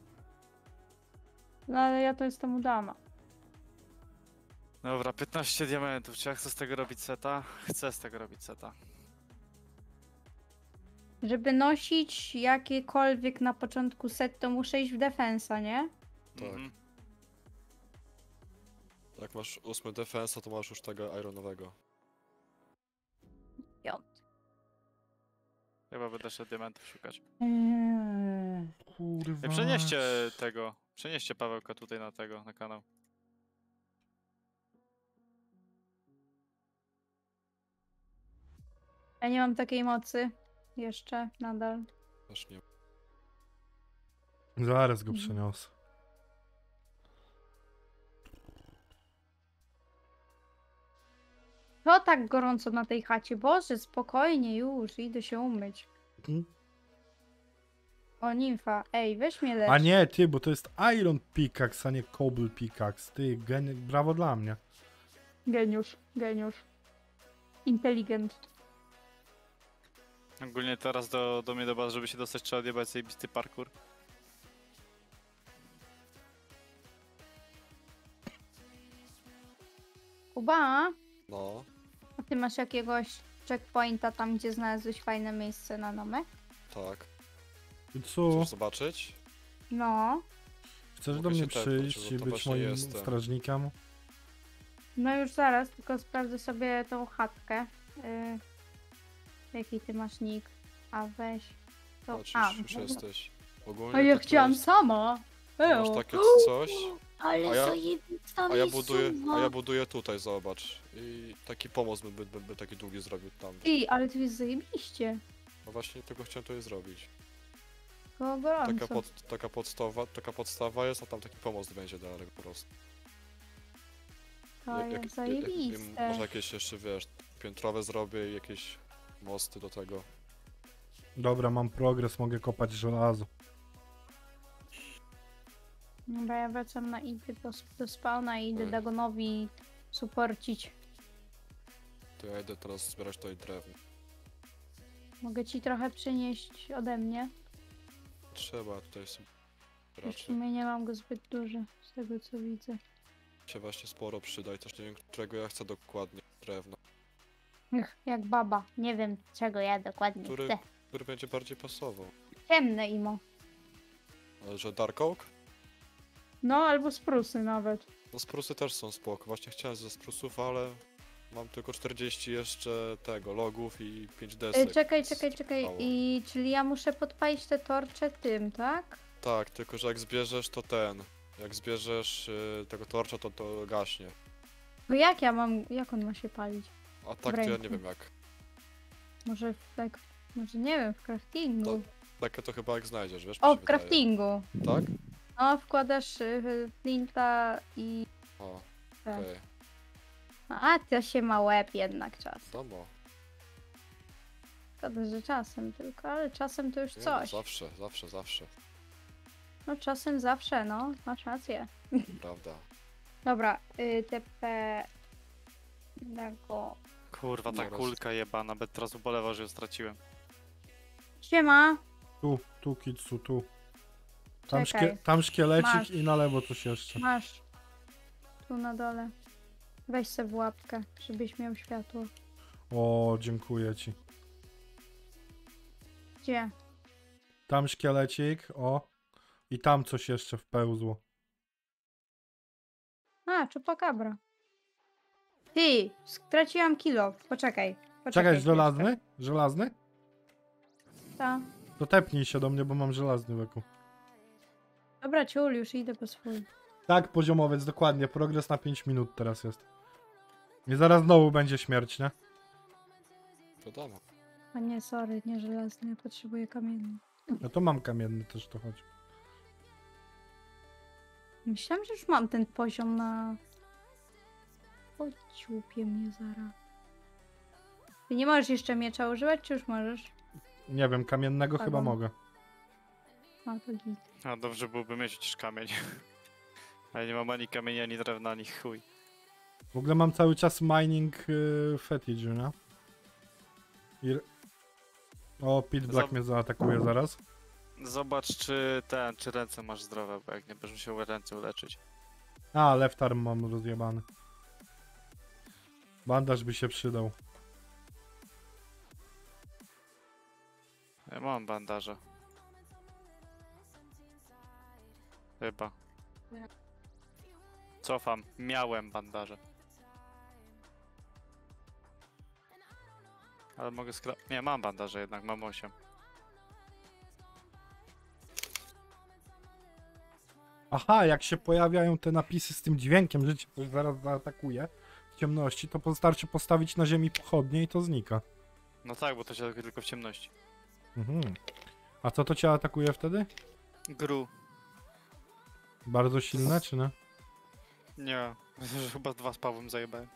No ale ja to jestem udana. Dobra, 15 diamentów. Czy ja chcę z tego robić seta? Chcę z tego robić seta. Żeby nosić jakiekolwiek na początku set, to muszę iść w defensa, nie? Tak. Jak masz 8 defensa, to masz już tego ironowego. 5. Chyba będę jeszcze diamentów szukać. Kurwa. Przenieście tego. Przenieście Pawełka tutaj na tego, na kanał. Ja nie mam takiej mocy. Jeszcze, nadal. Też nie. Zaraz go przeniosę. No tak gorąco na tej chacie? Boże, spokojnie już, idę się umyć. O, nimfa, ej, weź mnie lecz. A nie, ty, bo to jest Iron Pickaxe, a nie Cobble Pickaxe. Ty, brawo dla mnie. Geniusz. Inteligent. Ogólnie teraz do mnie do bazy, żeby się dostać, trzeba odjebać zajebisty parkour. Kuba? No? A ty masz jakiegoś checkpointa tam, gdzie znalazłeś fajne miejsce na domek? Tak. I co? Chcesz zobaczyć? No. Chcesz do mnie przyjść i być moim strażnikiem? No już zaraz, tylko sprawdzę sobie tą chatkę. Jaki ty masz nick? A weź... To... Patrz, już jesteś. Ogólnie a ja chciałam jest... sama! Masz takie coś? Ale ja buduję tutaj, zobacz. I taki pomost by taki długi zrobił tam. Ej, ale tu jest zajebiście. No właśnie tego chciałem tutaj zrobić. No gorąco. Taka podstawa jest, a tam taki pomost będzie dalej po prostu. Ale zajebiste. Może jakieś jeszcze, wiesz, piętrowe zrobię i jakieś mosty do tego. Dobra, mam progres, mogę kopać żelazo. Dobra, ja wracam na idę do spawna i idę Dagonowi suporcić. To ja idę teraz zbierać to i drewno. Mogę ci trochę przynieść ode mnie? Trzeba, tutaj sobie W sumie nie mam go zbyt dużo, z tego co widzę. Się właśnie sporo przyda i też nie wiem, którego ja chcę dokładnie drewno. Jak baba, nie wiem czego ja dokładnie chcę. Który będzie bardziej pasował. Ciemne imo. Ale że dark oak? No, albo sprusy nawet. No sprusy też są spoko, właśnie chciałem ze sprusów, ale mam tylko 40 jeszcze tego, logów i 5 desek. Czekaj, i czyli ja muszę podpalić te torcze tym, tak? Tak, tylko że jak zbierzesz to ten, jak zbierzesz tego torcza to gaśnie. No jak ja mam, jak on ma się palić? A tak to ja nie wiem jak. Może tak, może nie wiem, w craftingu. Takie to chyba jak znajdziesz, wiesz? O, w craftingu. Tak? No, wkładasz flinta i... O, tak. Okej. A, to się ma łeb jednak czasem. No. Szkoda, że czasem tylko, ale czasem to już nie, coś. No, zawsze. No czasem zawsze, no, masz rację. Prawda. Dobra, TP... Dago. Kurwa, ta kulka jeba, nawet teraz ubolewa, że ją straciłem. Siema. Tu, Kitsu, tu. Tam szkielecik masz. I na lewo coś jeszcze. Masz. Tu na dole. Weź se w łapkę, żebyś miał światło. O, dziękuję ci. Gdzie? Tam szkielecik, o. I tam coś jeszcze wpełzło. A, czupakabra. Ty, straciłam kilo. Poczekaj. Czekaj, żelazny? Żelazny? Tak. Dotepnij się do mnie, bo mam żelazny weku. Dobra, ciul, już idę po swój. Tak, poziomowiec, dokładnie. Progres na 5 minut teraz jest. I zaraz znowu będzie śmierć, nie? Wiadomo. A nie, sorry, nie żelazny, potrzebuję kamienny. No to mam kamienny też, to chodzi. Myślałam, że już mam ten poziom na... Ociupie mnie zaraz. Ty nie możesz jeszcze miecza używać, czy już możesz? Nie wiem, kamiennego chyba mogę. A, to git. A, dobrze byłoby mieć też kamień. Ale nie mam ani kamienia, ani drewna, ani chuj. W ogóle mam cały czas mining fetish, nie? I... O, Pit Black mnie zaatakuje zaraz. Zobacz, czy ręce masz zdrowe, bo jak nie będziesz musiał ręce uleczyć. A, left arm mam rozjebany. Bandaż by się przydał. Ja mam bandaże. Chyba. Cofam. Miałem bandaże. Ale mogę Nie, mam bandaże jednak, mam 8. Aha, jak się pojawiają te napisy z tym dźwiękiem, że cię ktoś zaraz zaatakuje w ciemności, to wystarczy postawić na ziemi pochodnie i to znika. No tak, bo to się atakuje tylko w ciemności. Mhm. A co to cię atakuje wtedy? Gru. Bardzo silne, czy nie? Nie, chyba dwa z Pawłem zajebałem.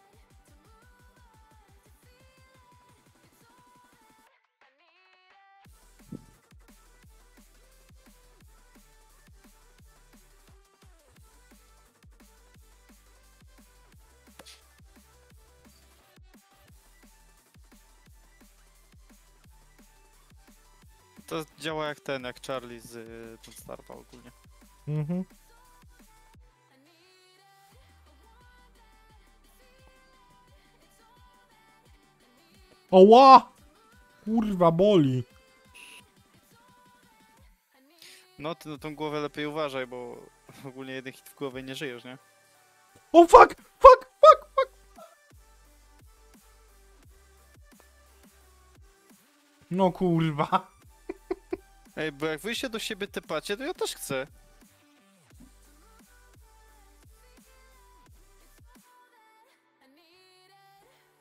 To działa jak ten, jak Charlie z Starpa ogólnie. Mhm. Oła! Kurwa, boli. No, ty na tą głowę lepiej uważaj, bo ogólnie jeden hit w głowę nie żyjesz, nie? O fuck! No kurwa. Ej, bo jak wy się do siebie typacie, to ja też chcę.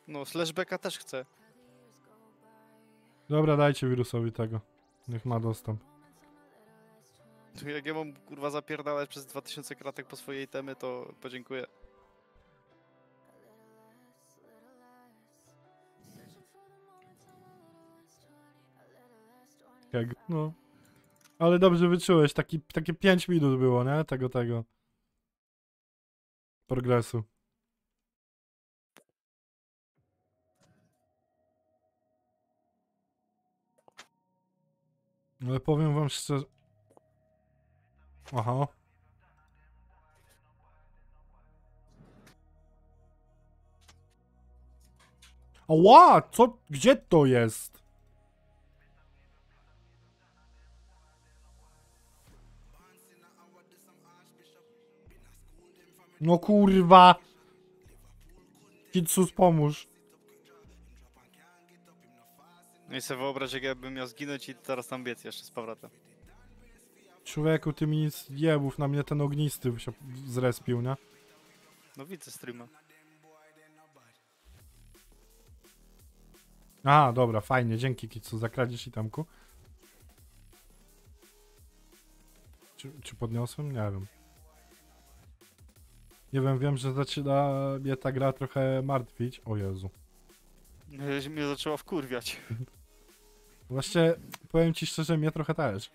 No, slashbacka też chcę. Dobra, dajcie wirusowi tego. Niech ma dostęp. Jak ja mam kurwa zapierdalać przez 2000 kratek po swojej itemy, to podziękuję. Jak, no. Ale dobrze wyczułeś, takie 5 minut było, nie? Tego. Progresu. Ale powiem wam szczerze... Aha. Ała, co? Gdzie to jest? No kurwa. Kitsu, pomóż. No i sobie wyobraź, jak ja bym miał zginąć i teraz tam biec jeszcze z powrotem. Człowieku, ty mi nic jebów, na mnie ten ognisty się zrespił, nie? No widzę streama. A, dobra, fajnie, dzięki Kitsu, za kradzież itemku. Czy podniosłem? Nie wiem. Nie wiem, wiem, że zaczyna mnie ta gra trochę martwić. O Jezu. Mnie zaczęła wkurwiać. Właśnie, powiem ci szczerze, mnie trochę też.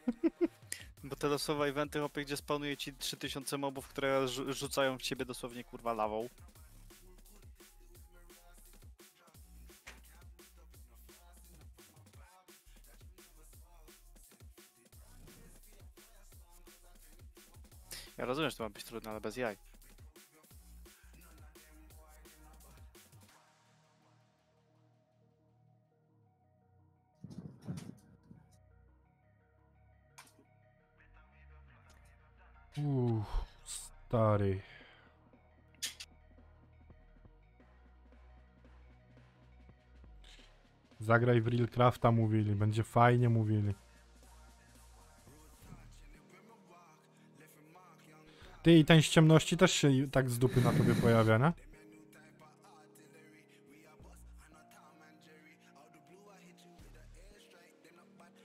Bo te losowe eventy, chłopie, gdzie spawnuje ci 3000 mobów, które rzucają w ciebie dosłownie kurwa lawą. Ja rozumiem, że to ma być trudne, ale bez jaj. Stary. Zagraj w Real Crafta, mówili, będzie fajnie, mówili. Ty, i ten z ciemności też się tak z dupy na tobie pojawia, nie?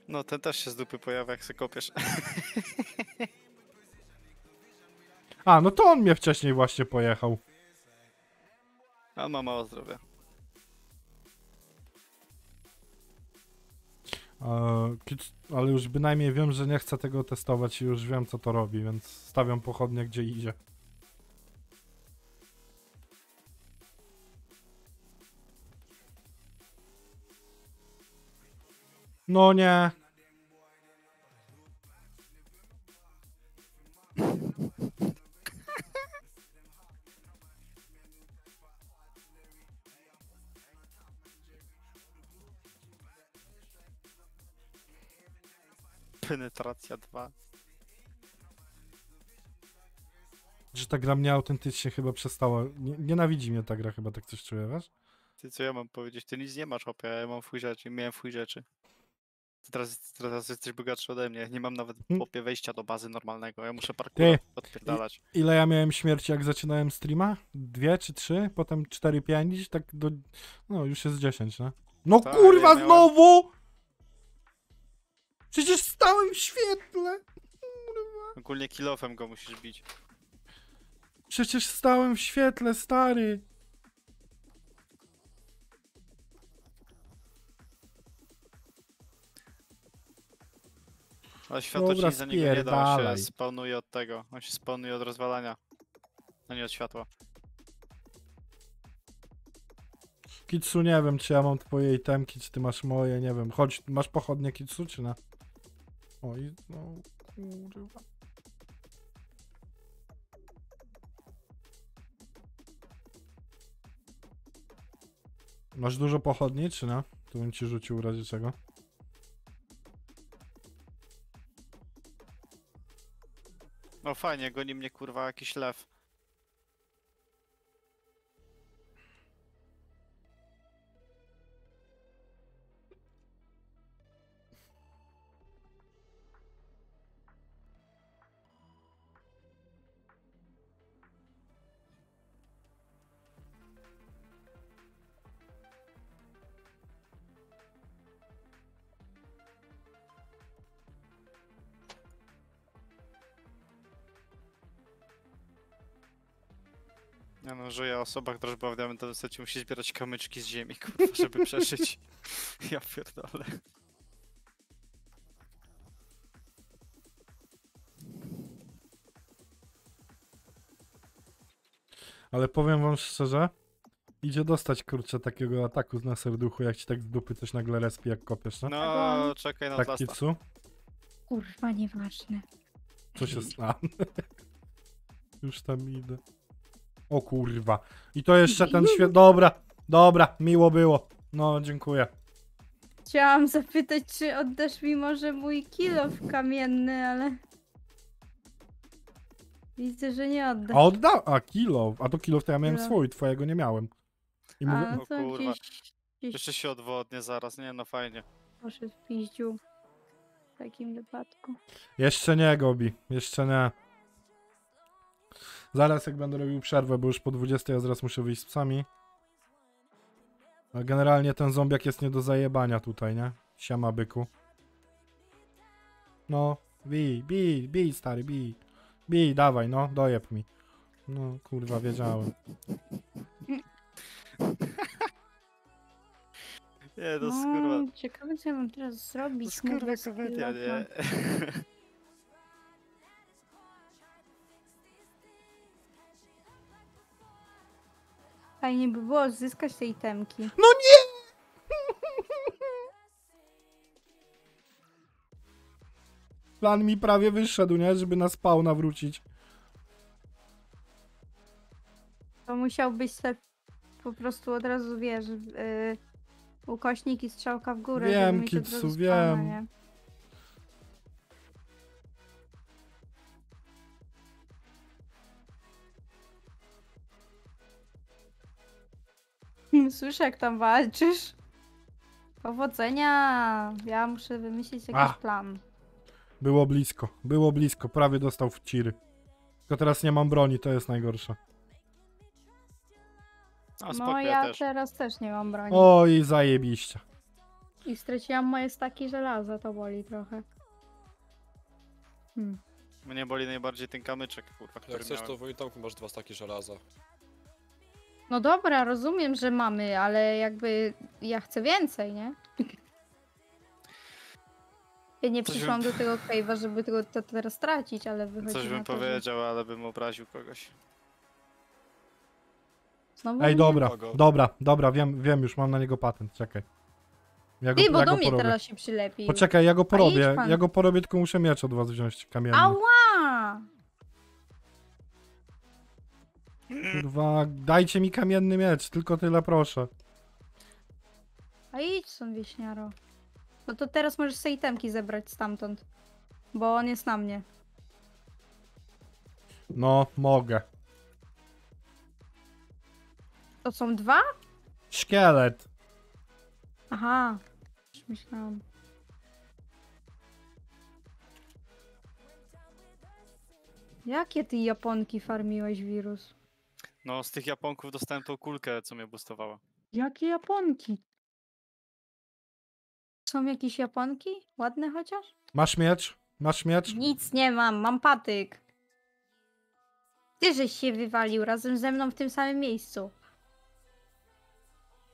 No, ten też się z dupy pojawia, jak se kopiesz. A, no to on mnie wcześniej właśnie pojechał. A ma mało zdrowia. Ale już bynajmniej wiem, że nie chcę tego testować i już wiem, co to robi, więc stawiam pochodnie, gdzie idzie. No nie. Penetracja 2. Że ta gra mnie autentycznie chyba przestała. Nienawidzi mnie ta gra, chyba tak coś czuję, wiesz? Ty, co ja mam powiedzieć? Ty nic nie masz, opie, ja mam fuj rzeczy, miałem fuj rzeczy. Ty teraz jesteś bogatszy ode mnie, nie mam nawet opie wejścia do bazy normalnego, ja muszę parkour odpierdalać. Ile ja miałem śmierci, jak zaczynałem streama? 2 czy 3, potem 4, 5, tak do... No już jest 10, no. No tak, kurwa, ja miałem... znowu! Przecież stałem w świetle! Kurwa. Ogólnie kilofem go musisz bić. Przecież stałem w świetle, stary! Ale światło ci za niego nie da, on się spawnuje od tego. On się spawnuje od rozwalania. No nie od światła. Kitsu, nie wiem, czy ja mam twoje itemki, czy ty masz moje, nie wiem. Chodź, masz pochodnie, Kitsu, czy na? Oj, no kurwa. Masz dużo pochodni, czy na? Tu bym ci rzucił w razie czego. No fajnie, goni mnie kurwa jakiś lew. No, że ja osoba, która była w diamentowym secie, musi zbierać kamyczki z ziemi, kurwa, żeby przeżyć. Ja pierdolę. Ale powiem wam szczerze, idzie dostać, kurczę, takiego ataku na serduchu, jak ci tak z dupy coś nagle respi, jak kopiesz, no? No, czekaj na Outlasta. Tak, Kitsu? Kurwa, nieważne. Co się stanie? Już tam idę. O kurwa. I to jeszcze ten świat... Dobra, dobra, miło było. No, dziękuję. Chciałam zapytać, czy oddasz mi może mój kilof kamienny, ale... Widzę, że nie oddam. A oddał? A kilof. A to kilof to ja miałem swój, twojego nie miałem. I mówię... A, no kurwa. Jeszcze się odwodnię zaraz, nie? No fajnie. Poszedł w piździu. W takim wypadku. Jeszcze nie, Gobi. Jeszcze nie. Zaraz jak będę robił przerwę, bo już po 20 ja zaraz muszę wyjść z psami. Generalnie ten zombiak jest nie do zajebania tutaj, nie? Siama, byku. No, bij, stary, bij, dawaj, no, dojeb mi. No, kurwa, wiedziałem. Nie, to skurwa. Ciekawe, co ja mam teraz zrobić. Skurwa komedia, nie? Fajnie by było odzyskać te itemki. No nie! Plan mi prawie wyszedł, nie? Żeby na spawna wrócić. To musiałbyś sobie po prostu od razu, wiesz, ukośnik i strzałka w górę. Wiem, Kitsu, wiem. Nie? Słyszę, jak tam walczysz. Powodzenia. Ja muszę wymyślić jakiś plan. Było blisko, prawie dostał w ciry. Tylko teraz nie mam broni, to jest najgorsze. No ja teraz też nie mam broni. Oj, zajebiście. I straciłam moje staki żelaza, to boli trochę. Mnie boli najbardziej ten kamyczek, kurwa. Jak chcesz, to Wojtomku masz 2 staki żelaza. No dobra, rozumiem, że mamy, ale jakby ja chcę więcej, nie? Ja nie przyszłam do tego cave'a, żeby tego teraz stracić, ale wychodzi coś bym powiedział, ale bym obraził kogoś. Znowu ej, dobra, dobra, wiem już, mam na niego patent, czekaj. Ja go, bo ja do mnie porobię. Teraz się przylepił. Poczekaj, ja go porobię, tylko muszę miecz od was wziąć kamienny. Ała! Kurwa, dajcie mi kamienny miecz, tylko tyle proszę. A idź stąd, wieśniaro. No to teraz możesz sobie itemki zebrać stamtąd, bo on jest na mnie. No, mogę. To są 2? Szkielet. Aha, już myślałam. Jakie ty japonki farmiłeś, wirus? No, z tych japonków dostałem tą kulkę, co mnie boostowała. Jakie japonki? Są jakieś japonki? Ładne chociaż? Masz miecz? Masz miecz? Nic nie mam, mam patyk. Ty żeś się wywalił razem ze mną w tym samym miejscu.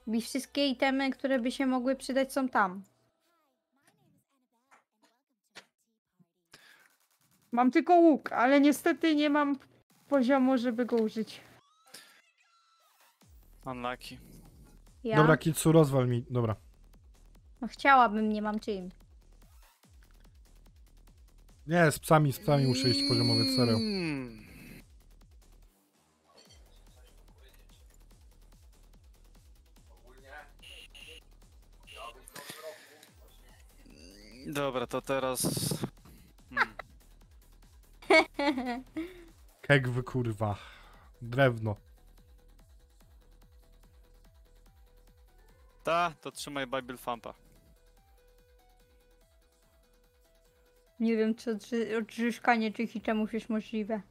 I wszystkie itemy, które by się mogły przydać, są tam. Mam tylko łuk, ale niestety nie mam poziomu, żeby go użyć. Unlucky. Ja? Dobra, Kitsu, rozwal mi, dobra. No chciałabym, nie mam czym. Nie, z psami muszę iść poziomowiec, serio. Dobra, to teraz... Kek wy kurwa. Drewno. Ta, to trzymaj Bible Fampa. Nie wiem, czy odrzyskanie czy hitemu jest możliwe.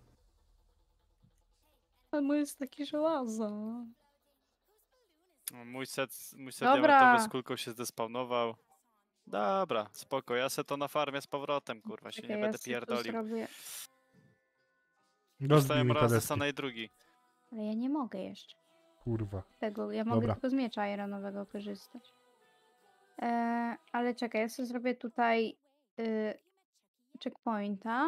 Ale mój jest taki żelazo. Mój set diamentowy z kulką się zdespawnował. Dobra, spoko, ja se to na farmie z powrotem, kurwa, się nie będę pierdolił. Dostałem raz, dostanę drugi. Ale ja nie mogę jeszcze. Kurwa. Tego, ja mogę tylko z miecza ironowego korzystać. Ale czekaj, ja sobie zrobię tutaj checkpointa.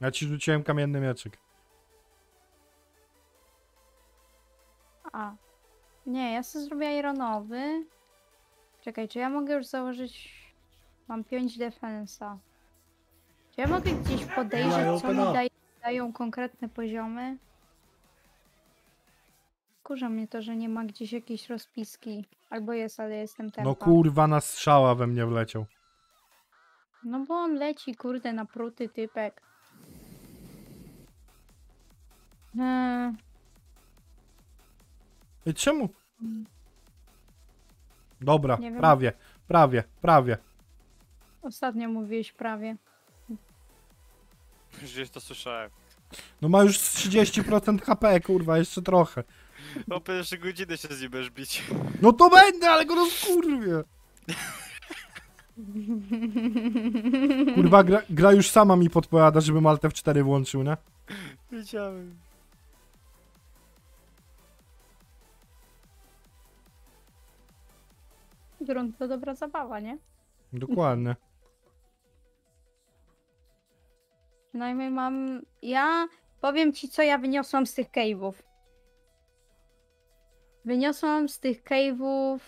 Ja ci rzuciłem kamienny mieczyk. A. Nie, ja sobie zrobię ironowy. Czekaj, czy ja mogę już założyć... Mam 5 defensa. Czy ja mogę gdzieś podejrzeć, co mi dają konkretne poziomy? Kurza mnie to, że nie ma gdzieś jakiejś rozpiski. Albo jest, ale jestem tempa. No kurwa, na strzała we mnie wleciał. No bo on leci, kurde, na pruty typek. I czemu? Dobra, prawie. Ostatnio mówiłeś prawie. Już gdzieś to słyszałem. No ma już 30% HP, kurwa, jeszcze trochę. No pierwsze godziny się z nim będziesz bić. No to będę, ale go rozkurwię. Kurwa, gra już sama mi podpowiada, żebym Alt F4 włączył, nie? Wiedziałem. Dron to dobra zabawa, nie? Dokładnie. Przynajmniej mam... Ja powiem ci, co ja wyniosłam z tych cave'ów. Wyniosłam z tych cave'ów...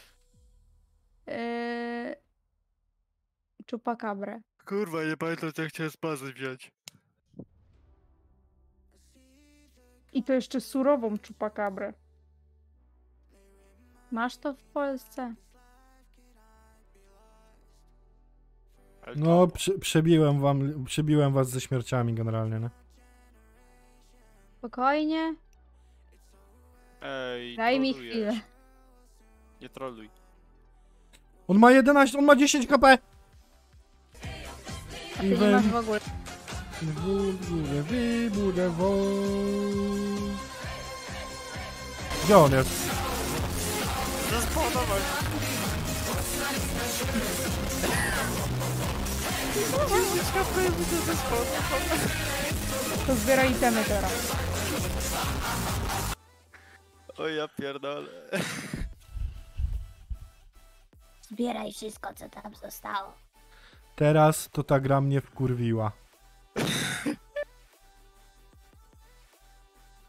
Czupakabrę. Kurwa, nie pamiętam, co ja chciałem z bazy wziąć. I to jeszcze surową czupakabrę. Masz to w Polsce? No, przebiłem was ze śmierciami generalnie, no. Spokojnie. Ej, daj mi chwilę. Nie trolluj. On ma 11, on ma 10 HP! A ty nie masz w ogóle. Gdzie on jest? Zaspodować. To zbieraj itemy teraz. O ja pierdolę. Zbieraj wszystko, co tam zostało. Teraz to ta gra mnie wkurwiła.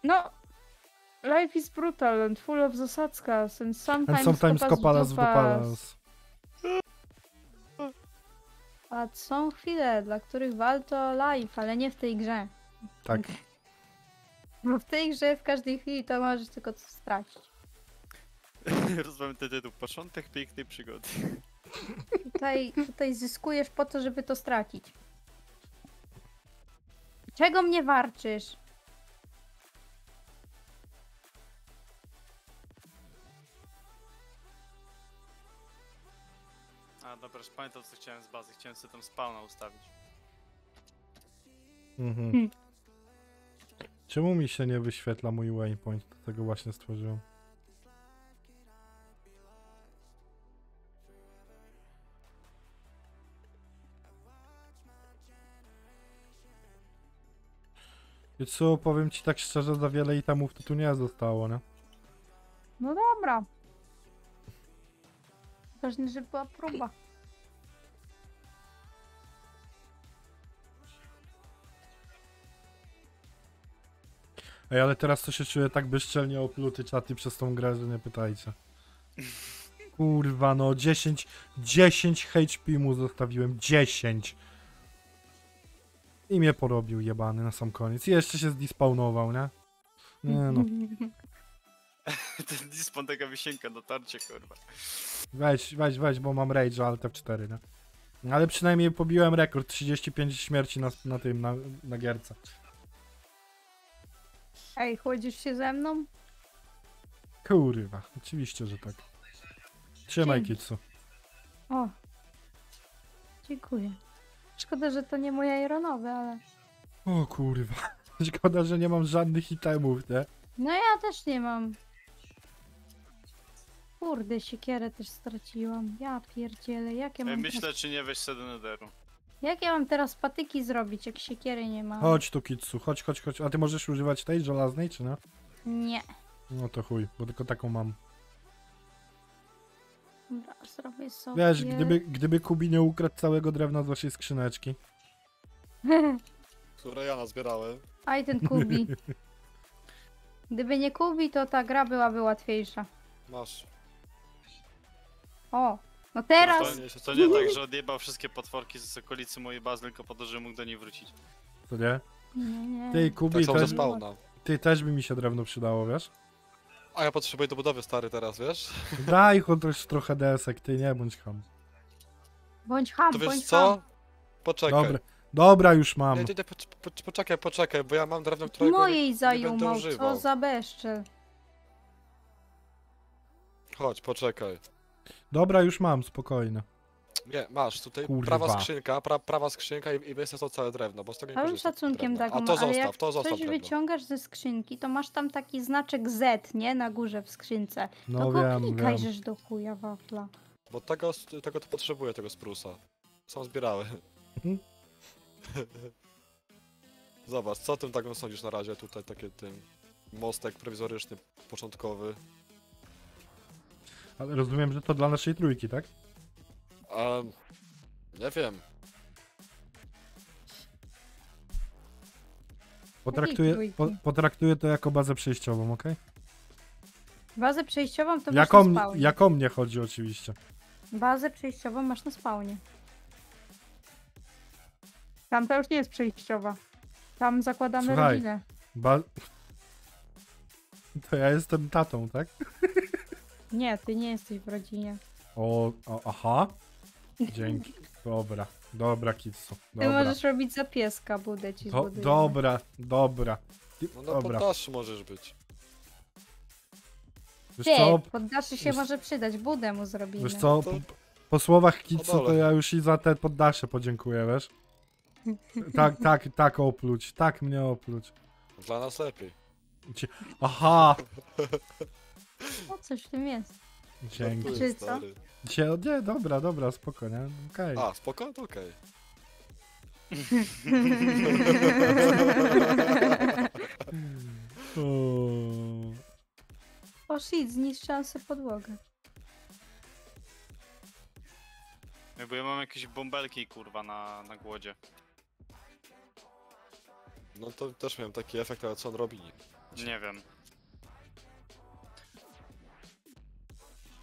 No, life is brutal and full of zasadzkas and sometimes kopalas wdupalas. A są chwile, dla których walto life, ale nie w tej grze. Tak. Bo w tej grze w każdej chwili to możesz tylko coś stracić. Rozumiem ten tytuł. Początek pięknej przygody. Tutaj zyskujesz po to, żeby to stracić. Czego mnie warczysz? A dobra, już pamiętam, co chciałem z bazy. Chciałem sobie tam spawna ustawić. Czemu mi się nie wyświetla mój waypoint? Do tego właśnie stworzyłem. I co, powiem ci tak szczerze, za wiele itemów to tu nie zostało, nie? No dobra. Ważne, że była próba. Ej, ale teraz to się czuję tak bezczelnie opluty czaty przez tą grę, że nie pytajcie. Kurwa no, 10 HP mu zostawiłem, 10. I mnie porobił jebany na sam koniec. I jeszcze się zdispawnował, nie? Nie no. Ten dispawn taka wisienka na tarcie, kurwa. Weź, bo mam rage'a, ale te F4, nie? Ale przynajmniej pobiłem rekord, 35 śmierci na gierce. Ej, chodzisz się ze mną? Kurwa, oczywiście, że tak. Trzymaj, Kitsu. O. Dziękuję. Szkoda, że to nie moje ironowe, ale... O kurwa, szkoda, że nie mam żadnych itemów, nie? No ja też nie mam. Kurde, siekierę też straciłam. Ja pierdzielę, jak ja mam... Myślę, teraz... czy nie weź se do netheru. Jak ja mam teraz patyki zrobić, jak siekiery nie mam? Chodź tu, Kitsu, chodź. A ty możesz używać tej żelaznej, czy nie? Nie. No to chuj, bo tylko taką mam. Dobra, zrobię sobie... Wiesz, gdyby Kubi nie ukradł całego drewna z waszej skrzyneczki. Które ja nazbierałem. Aj ten Kubi. Gdyby nie Kubi, to ta gra byłaby łatwiejsza. Masz. O, No teraz! To nie tak, że odjebał wszystkie potworki z okolicy mojej bazy, tylko po to, że mógł do niej wrócić. To nie? Nie. Ty, Kubi, tak też, ty też by mi się drewno przydało, wiesz? A ja potrzebuję do budowy, stary, teraz, wiesz? Daj chociaż trochę desek, ty nie bądź ham. Bądź ham, to wiesz bądź co? Ham. Poczekaj. Dobra, dobra, już mam. Nie, poczekaj, bo ja mam drewno, którego mojej zajumał, co za bezczel. Chodź, poczekaj. Dobra, już mam, spokojnie. Nie, masz tutaj prawa skrzynka i weź to całe drewno, bo z tego nie korzystam. Szacunkiem, Dagon, to zostaw, ale jak to zostaw coś drewno wyciągasz ze skrzynki, to masz tam taki znaczek Z, nie? Na górze w skrzynce. No wiem, klikaj, żeż do chuja wafla. Bo tego to potrzebuję, tego sprusa. Sam zbierałem. Zobacz, co tym Dagon sądzisz na razie tutaj, taki ten mostek prowizoryczny, początkowy. Ale rozumiem, że to dla naszej trójki, tak? Nie wiem. Potraktuję to jako bazę przejściową, okej? Okay? Bazę przejściową to jaką, masz na spawnie. Jak o mnie chodzi oczywiście. Bazę przejściową masz na spawnie. Tam to już nie jest przejściowa. Tam zakładamy rodzinę. To ja jestem tatą, tak? Nie, ty nie jesteś w rodzinie. Aha. Dzięki. Dobra, dobra, Kitsu. Ty możesz robić za pieska, budę ci zbuduję. Dobra. No na poddaszu możesz być. Wiesz co? Poddaszy się może przydać, budę mu zrobimy. Wiesz co, po słowach Kitsu to ja już i za te poddasze podziękuję, wiesz? Tak opluć, tak mnie opluć. Dla nas lepiej. Aha. No coś w tym jest. Dzięki. Czy co? Nie, dobra, spoko, nie? Okej. A, spoko? To okej. O shit, zniszczyłam sobie podłogę. Jakby ja mam jakieś bąbelki, kurwa, na głodzie. No to też miałem taki efekt, ale co on robi? Nie wiem.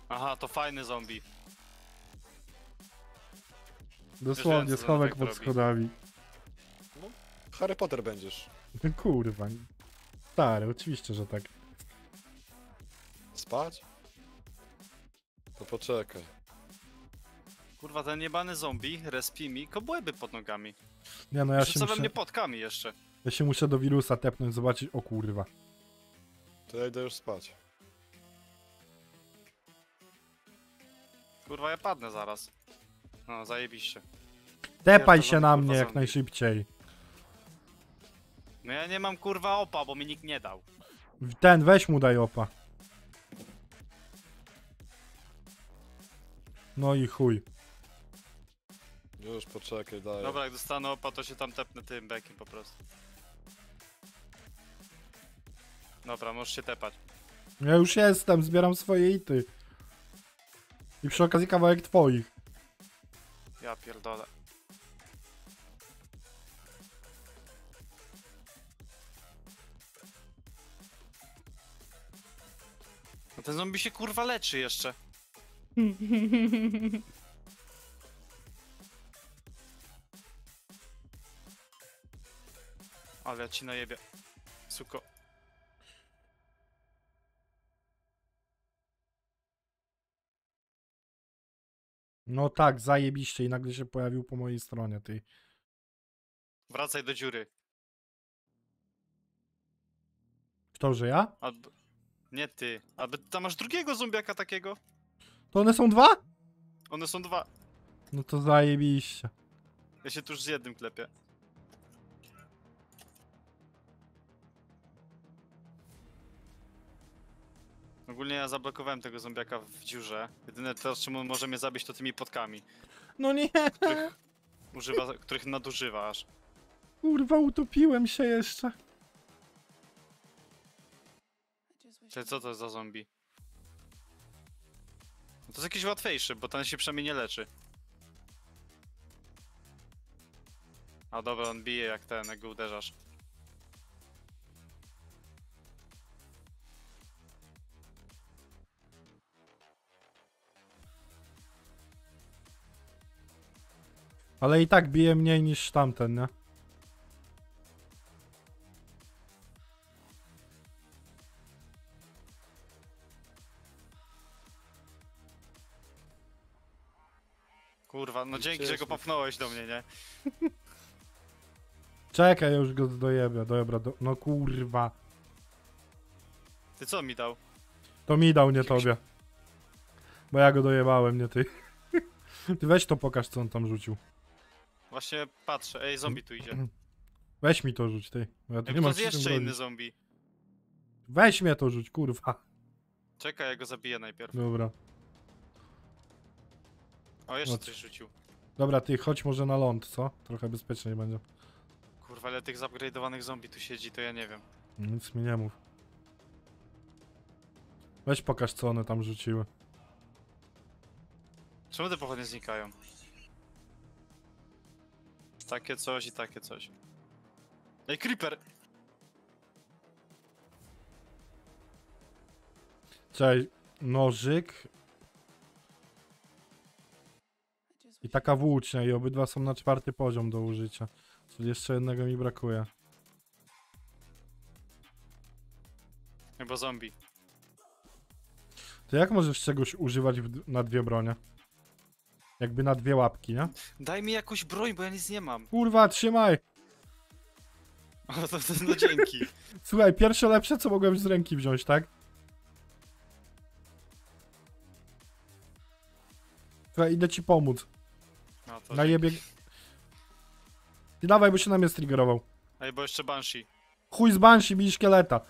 Aha, to fajny zombie. Dosłownie, schowek pod schodami. No, Harry Potter będziesz. Kurwa. Stary, oczywiście, że tak. Spać? To poczekaj. Kurwa, ten niebany zombie respi mi kobłeby pod nogami. Nie, no ja się muszę... we mnie podkami jeszcze. Ja się muszę do wirusa tepnąć, zobaczyć, o kurwa. To ja idę już spać. Kurwa, ja padnę zaraz. No, zajebiście. Tepaj się na mnie jak najszybciej. No ja nie mam kurwa opa, bo mi nikt nie dał. Ten, weź mu daj opa. No i chuj. Już, poczekaj, daj. Dobra, jak dostanę opa, to się tam tepnę tym bekiem po prostu. Dobra, możesz się tepać. Ja już jestem, zbieram swoje ity. I przy okazji kawałek twoich. Ja pierdolę. No ten zombie się kurwa leczy jeszcze. Ale ja ci najebie, suko. No tak, zajebiście i nagle się pojawił po mojej stronie, ty. Wracaj do dziury. Kto, że ja? Nie ty. A tam masz drugiego zombiaka takiego. To one są dwa? One są dwa. No to zajebiście. Ja się tuż z jednym klepię. Ogólnie ja zablokowałem tego zombiaka w dziurze. Jedyne teraz, czym on może mnie zabić, to tymi podkami. No nie! Których nadużywasz. Kurwa, utopiłem się jeszcze. Czyli co to jest za zombie? No to jest jakiś łatwiejszy, bo ten się przynajmniej nie leczy. A dobra, on bije jak ten, jak go uderzasz. Ale i tak bije mniej niż tamten, nie? Kurwa, no dzięki, że go popchnąłeś do mnie, nie? Czekaj, ja już go dojebię, dobra, no kurwa. Ty co mi dał? To mi dał, nie tobie. Bo ja go dojebałem, nie ty. Ty weź to pokaż, co on tam rzucił. Właśnie patrzę, ej, zombie tu idzie. Weź mi to rzuć, ty. Ja tu nie mam jeszcze inny zombie. Weź mnie to rzuć, kurwa. Czekaj, ja go zabiję najpierw. Dobra. O, jeszcze coś rzucił. Dobra, ty chodź może na ląd, co? Trochę bezpieczniej będzie. Kurwa, ale tych zupgrade'owanych zombie tu siedzi, to ja nie wiem. Nic mi nie mów. Weź pokaż, co one tam rzuciły. Czemu te pochodnie znikają? Takie coś i takie coś. Ej, creeper! Cześć, nożyk. I taka włócznia i obydwa są na 4. poziom do użycia. Czyli jeszcze jednego mi brakuje. Chyba zombie. To jak możesz czegoś używać na 2 bronie? Jakby na 2 łapki, nie? Daj mi jakąś broń, bo ja nic nie mam. Kurwa, trzymaj! O, to no dzięki. Słuchaj, pierwsze lepsze, co mogłem z ręki wziąć, tak? Słuchaj, idę ci pomóc. No to najebie... I dawaj, bo się na mnie striggerował. Ej, bo jeszcze Banshee. Chuj z Banshee, bij szkieleta.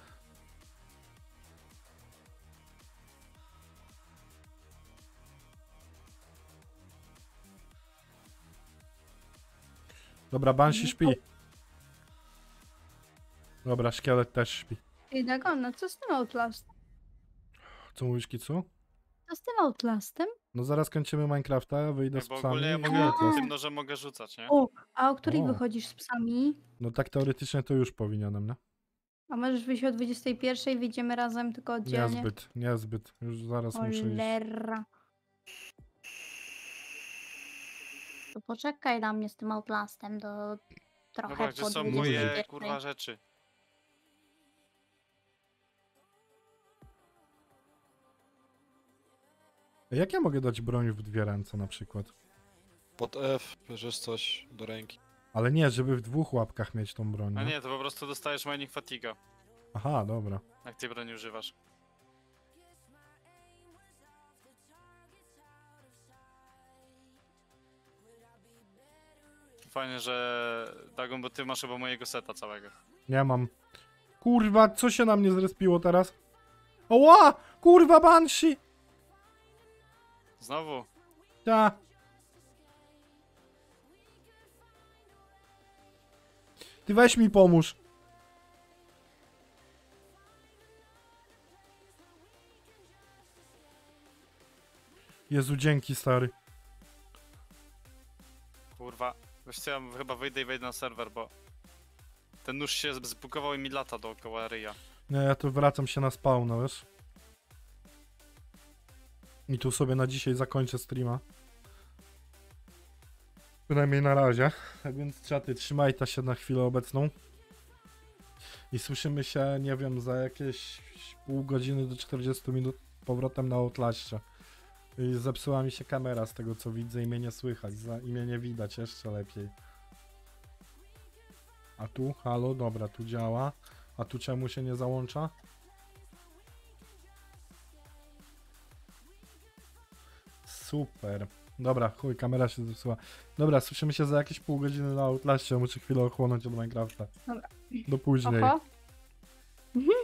Dobra, Banshee śpi. Dobra, szkielet też śpi. Ej, Dagon, no co z tym Outlast? Co mówisz, Kitsu? Co z tym Outlastem? No zaraz kończymy Minecrafta, wyjdę z psami. Bo ogólnie ja mogę tym nożem mogę rzucać, nie? O, a o której wychodzisz z psami? No tak teoretycznie to już powinienem, nie? A możesz wyjść o 21, wyjdziemy razem, tylko oddzielnie. Niezbyt, niezbyt. Już zaraz muszę iść. To poczekaj na mnie z tym Outlastem do trochę po 21. Są moje kurwa rzeczy. Jak ja mogę dać broń w 2 ręce na przykład? Pod F bierzesz coś do ręki. Ale nie, żeby w 2 łapkach mieć tą broń. A nie, to po prostu dostajesz mining fatiga. Aha, dobra. Jak tej broni używasz. Fajnie, że... Dagon, bo ty masz chyba mojego seta całego. Nie mam. Kurwa, co się na mnie zrespiło teraz? Oła! Kurwa, Banshee! Znowu? Ta. Ty weź mi pomóż. Jezu, dzięki, stary. Kurwa, wiesz co, ja chyba wyjdę i wejdę na serwer, bo ten nóż się zbugował i mi lata dookoła ryja. Nie, ja tu wracam się na spawn, no wiesz. I tu sobie na dzisiaj zakończę streama. Przynajmniej na razie. Tak więc czaty, trzymajcie się na chwilę obecną. I słyszymy się, nie wiem, za jakieś pół godziny do 40 minut powrotem na Outlaście. I zepsuła mi się kamera z tego co widzę i mnie nie słychać. I mnie nie widać, jeszcze lepiej. A tu? Halo? Dobra, tu działa. A tu czemu się nie załącza? Super. Dobra, chuj, kamera się zepsuła. Dobra, słyszymy się za jakieś pół godziny na Outlaście. Muszę chwilę ochłonąć od Minecrafta. Dobra. Do później. Oho.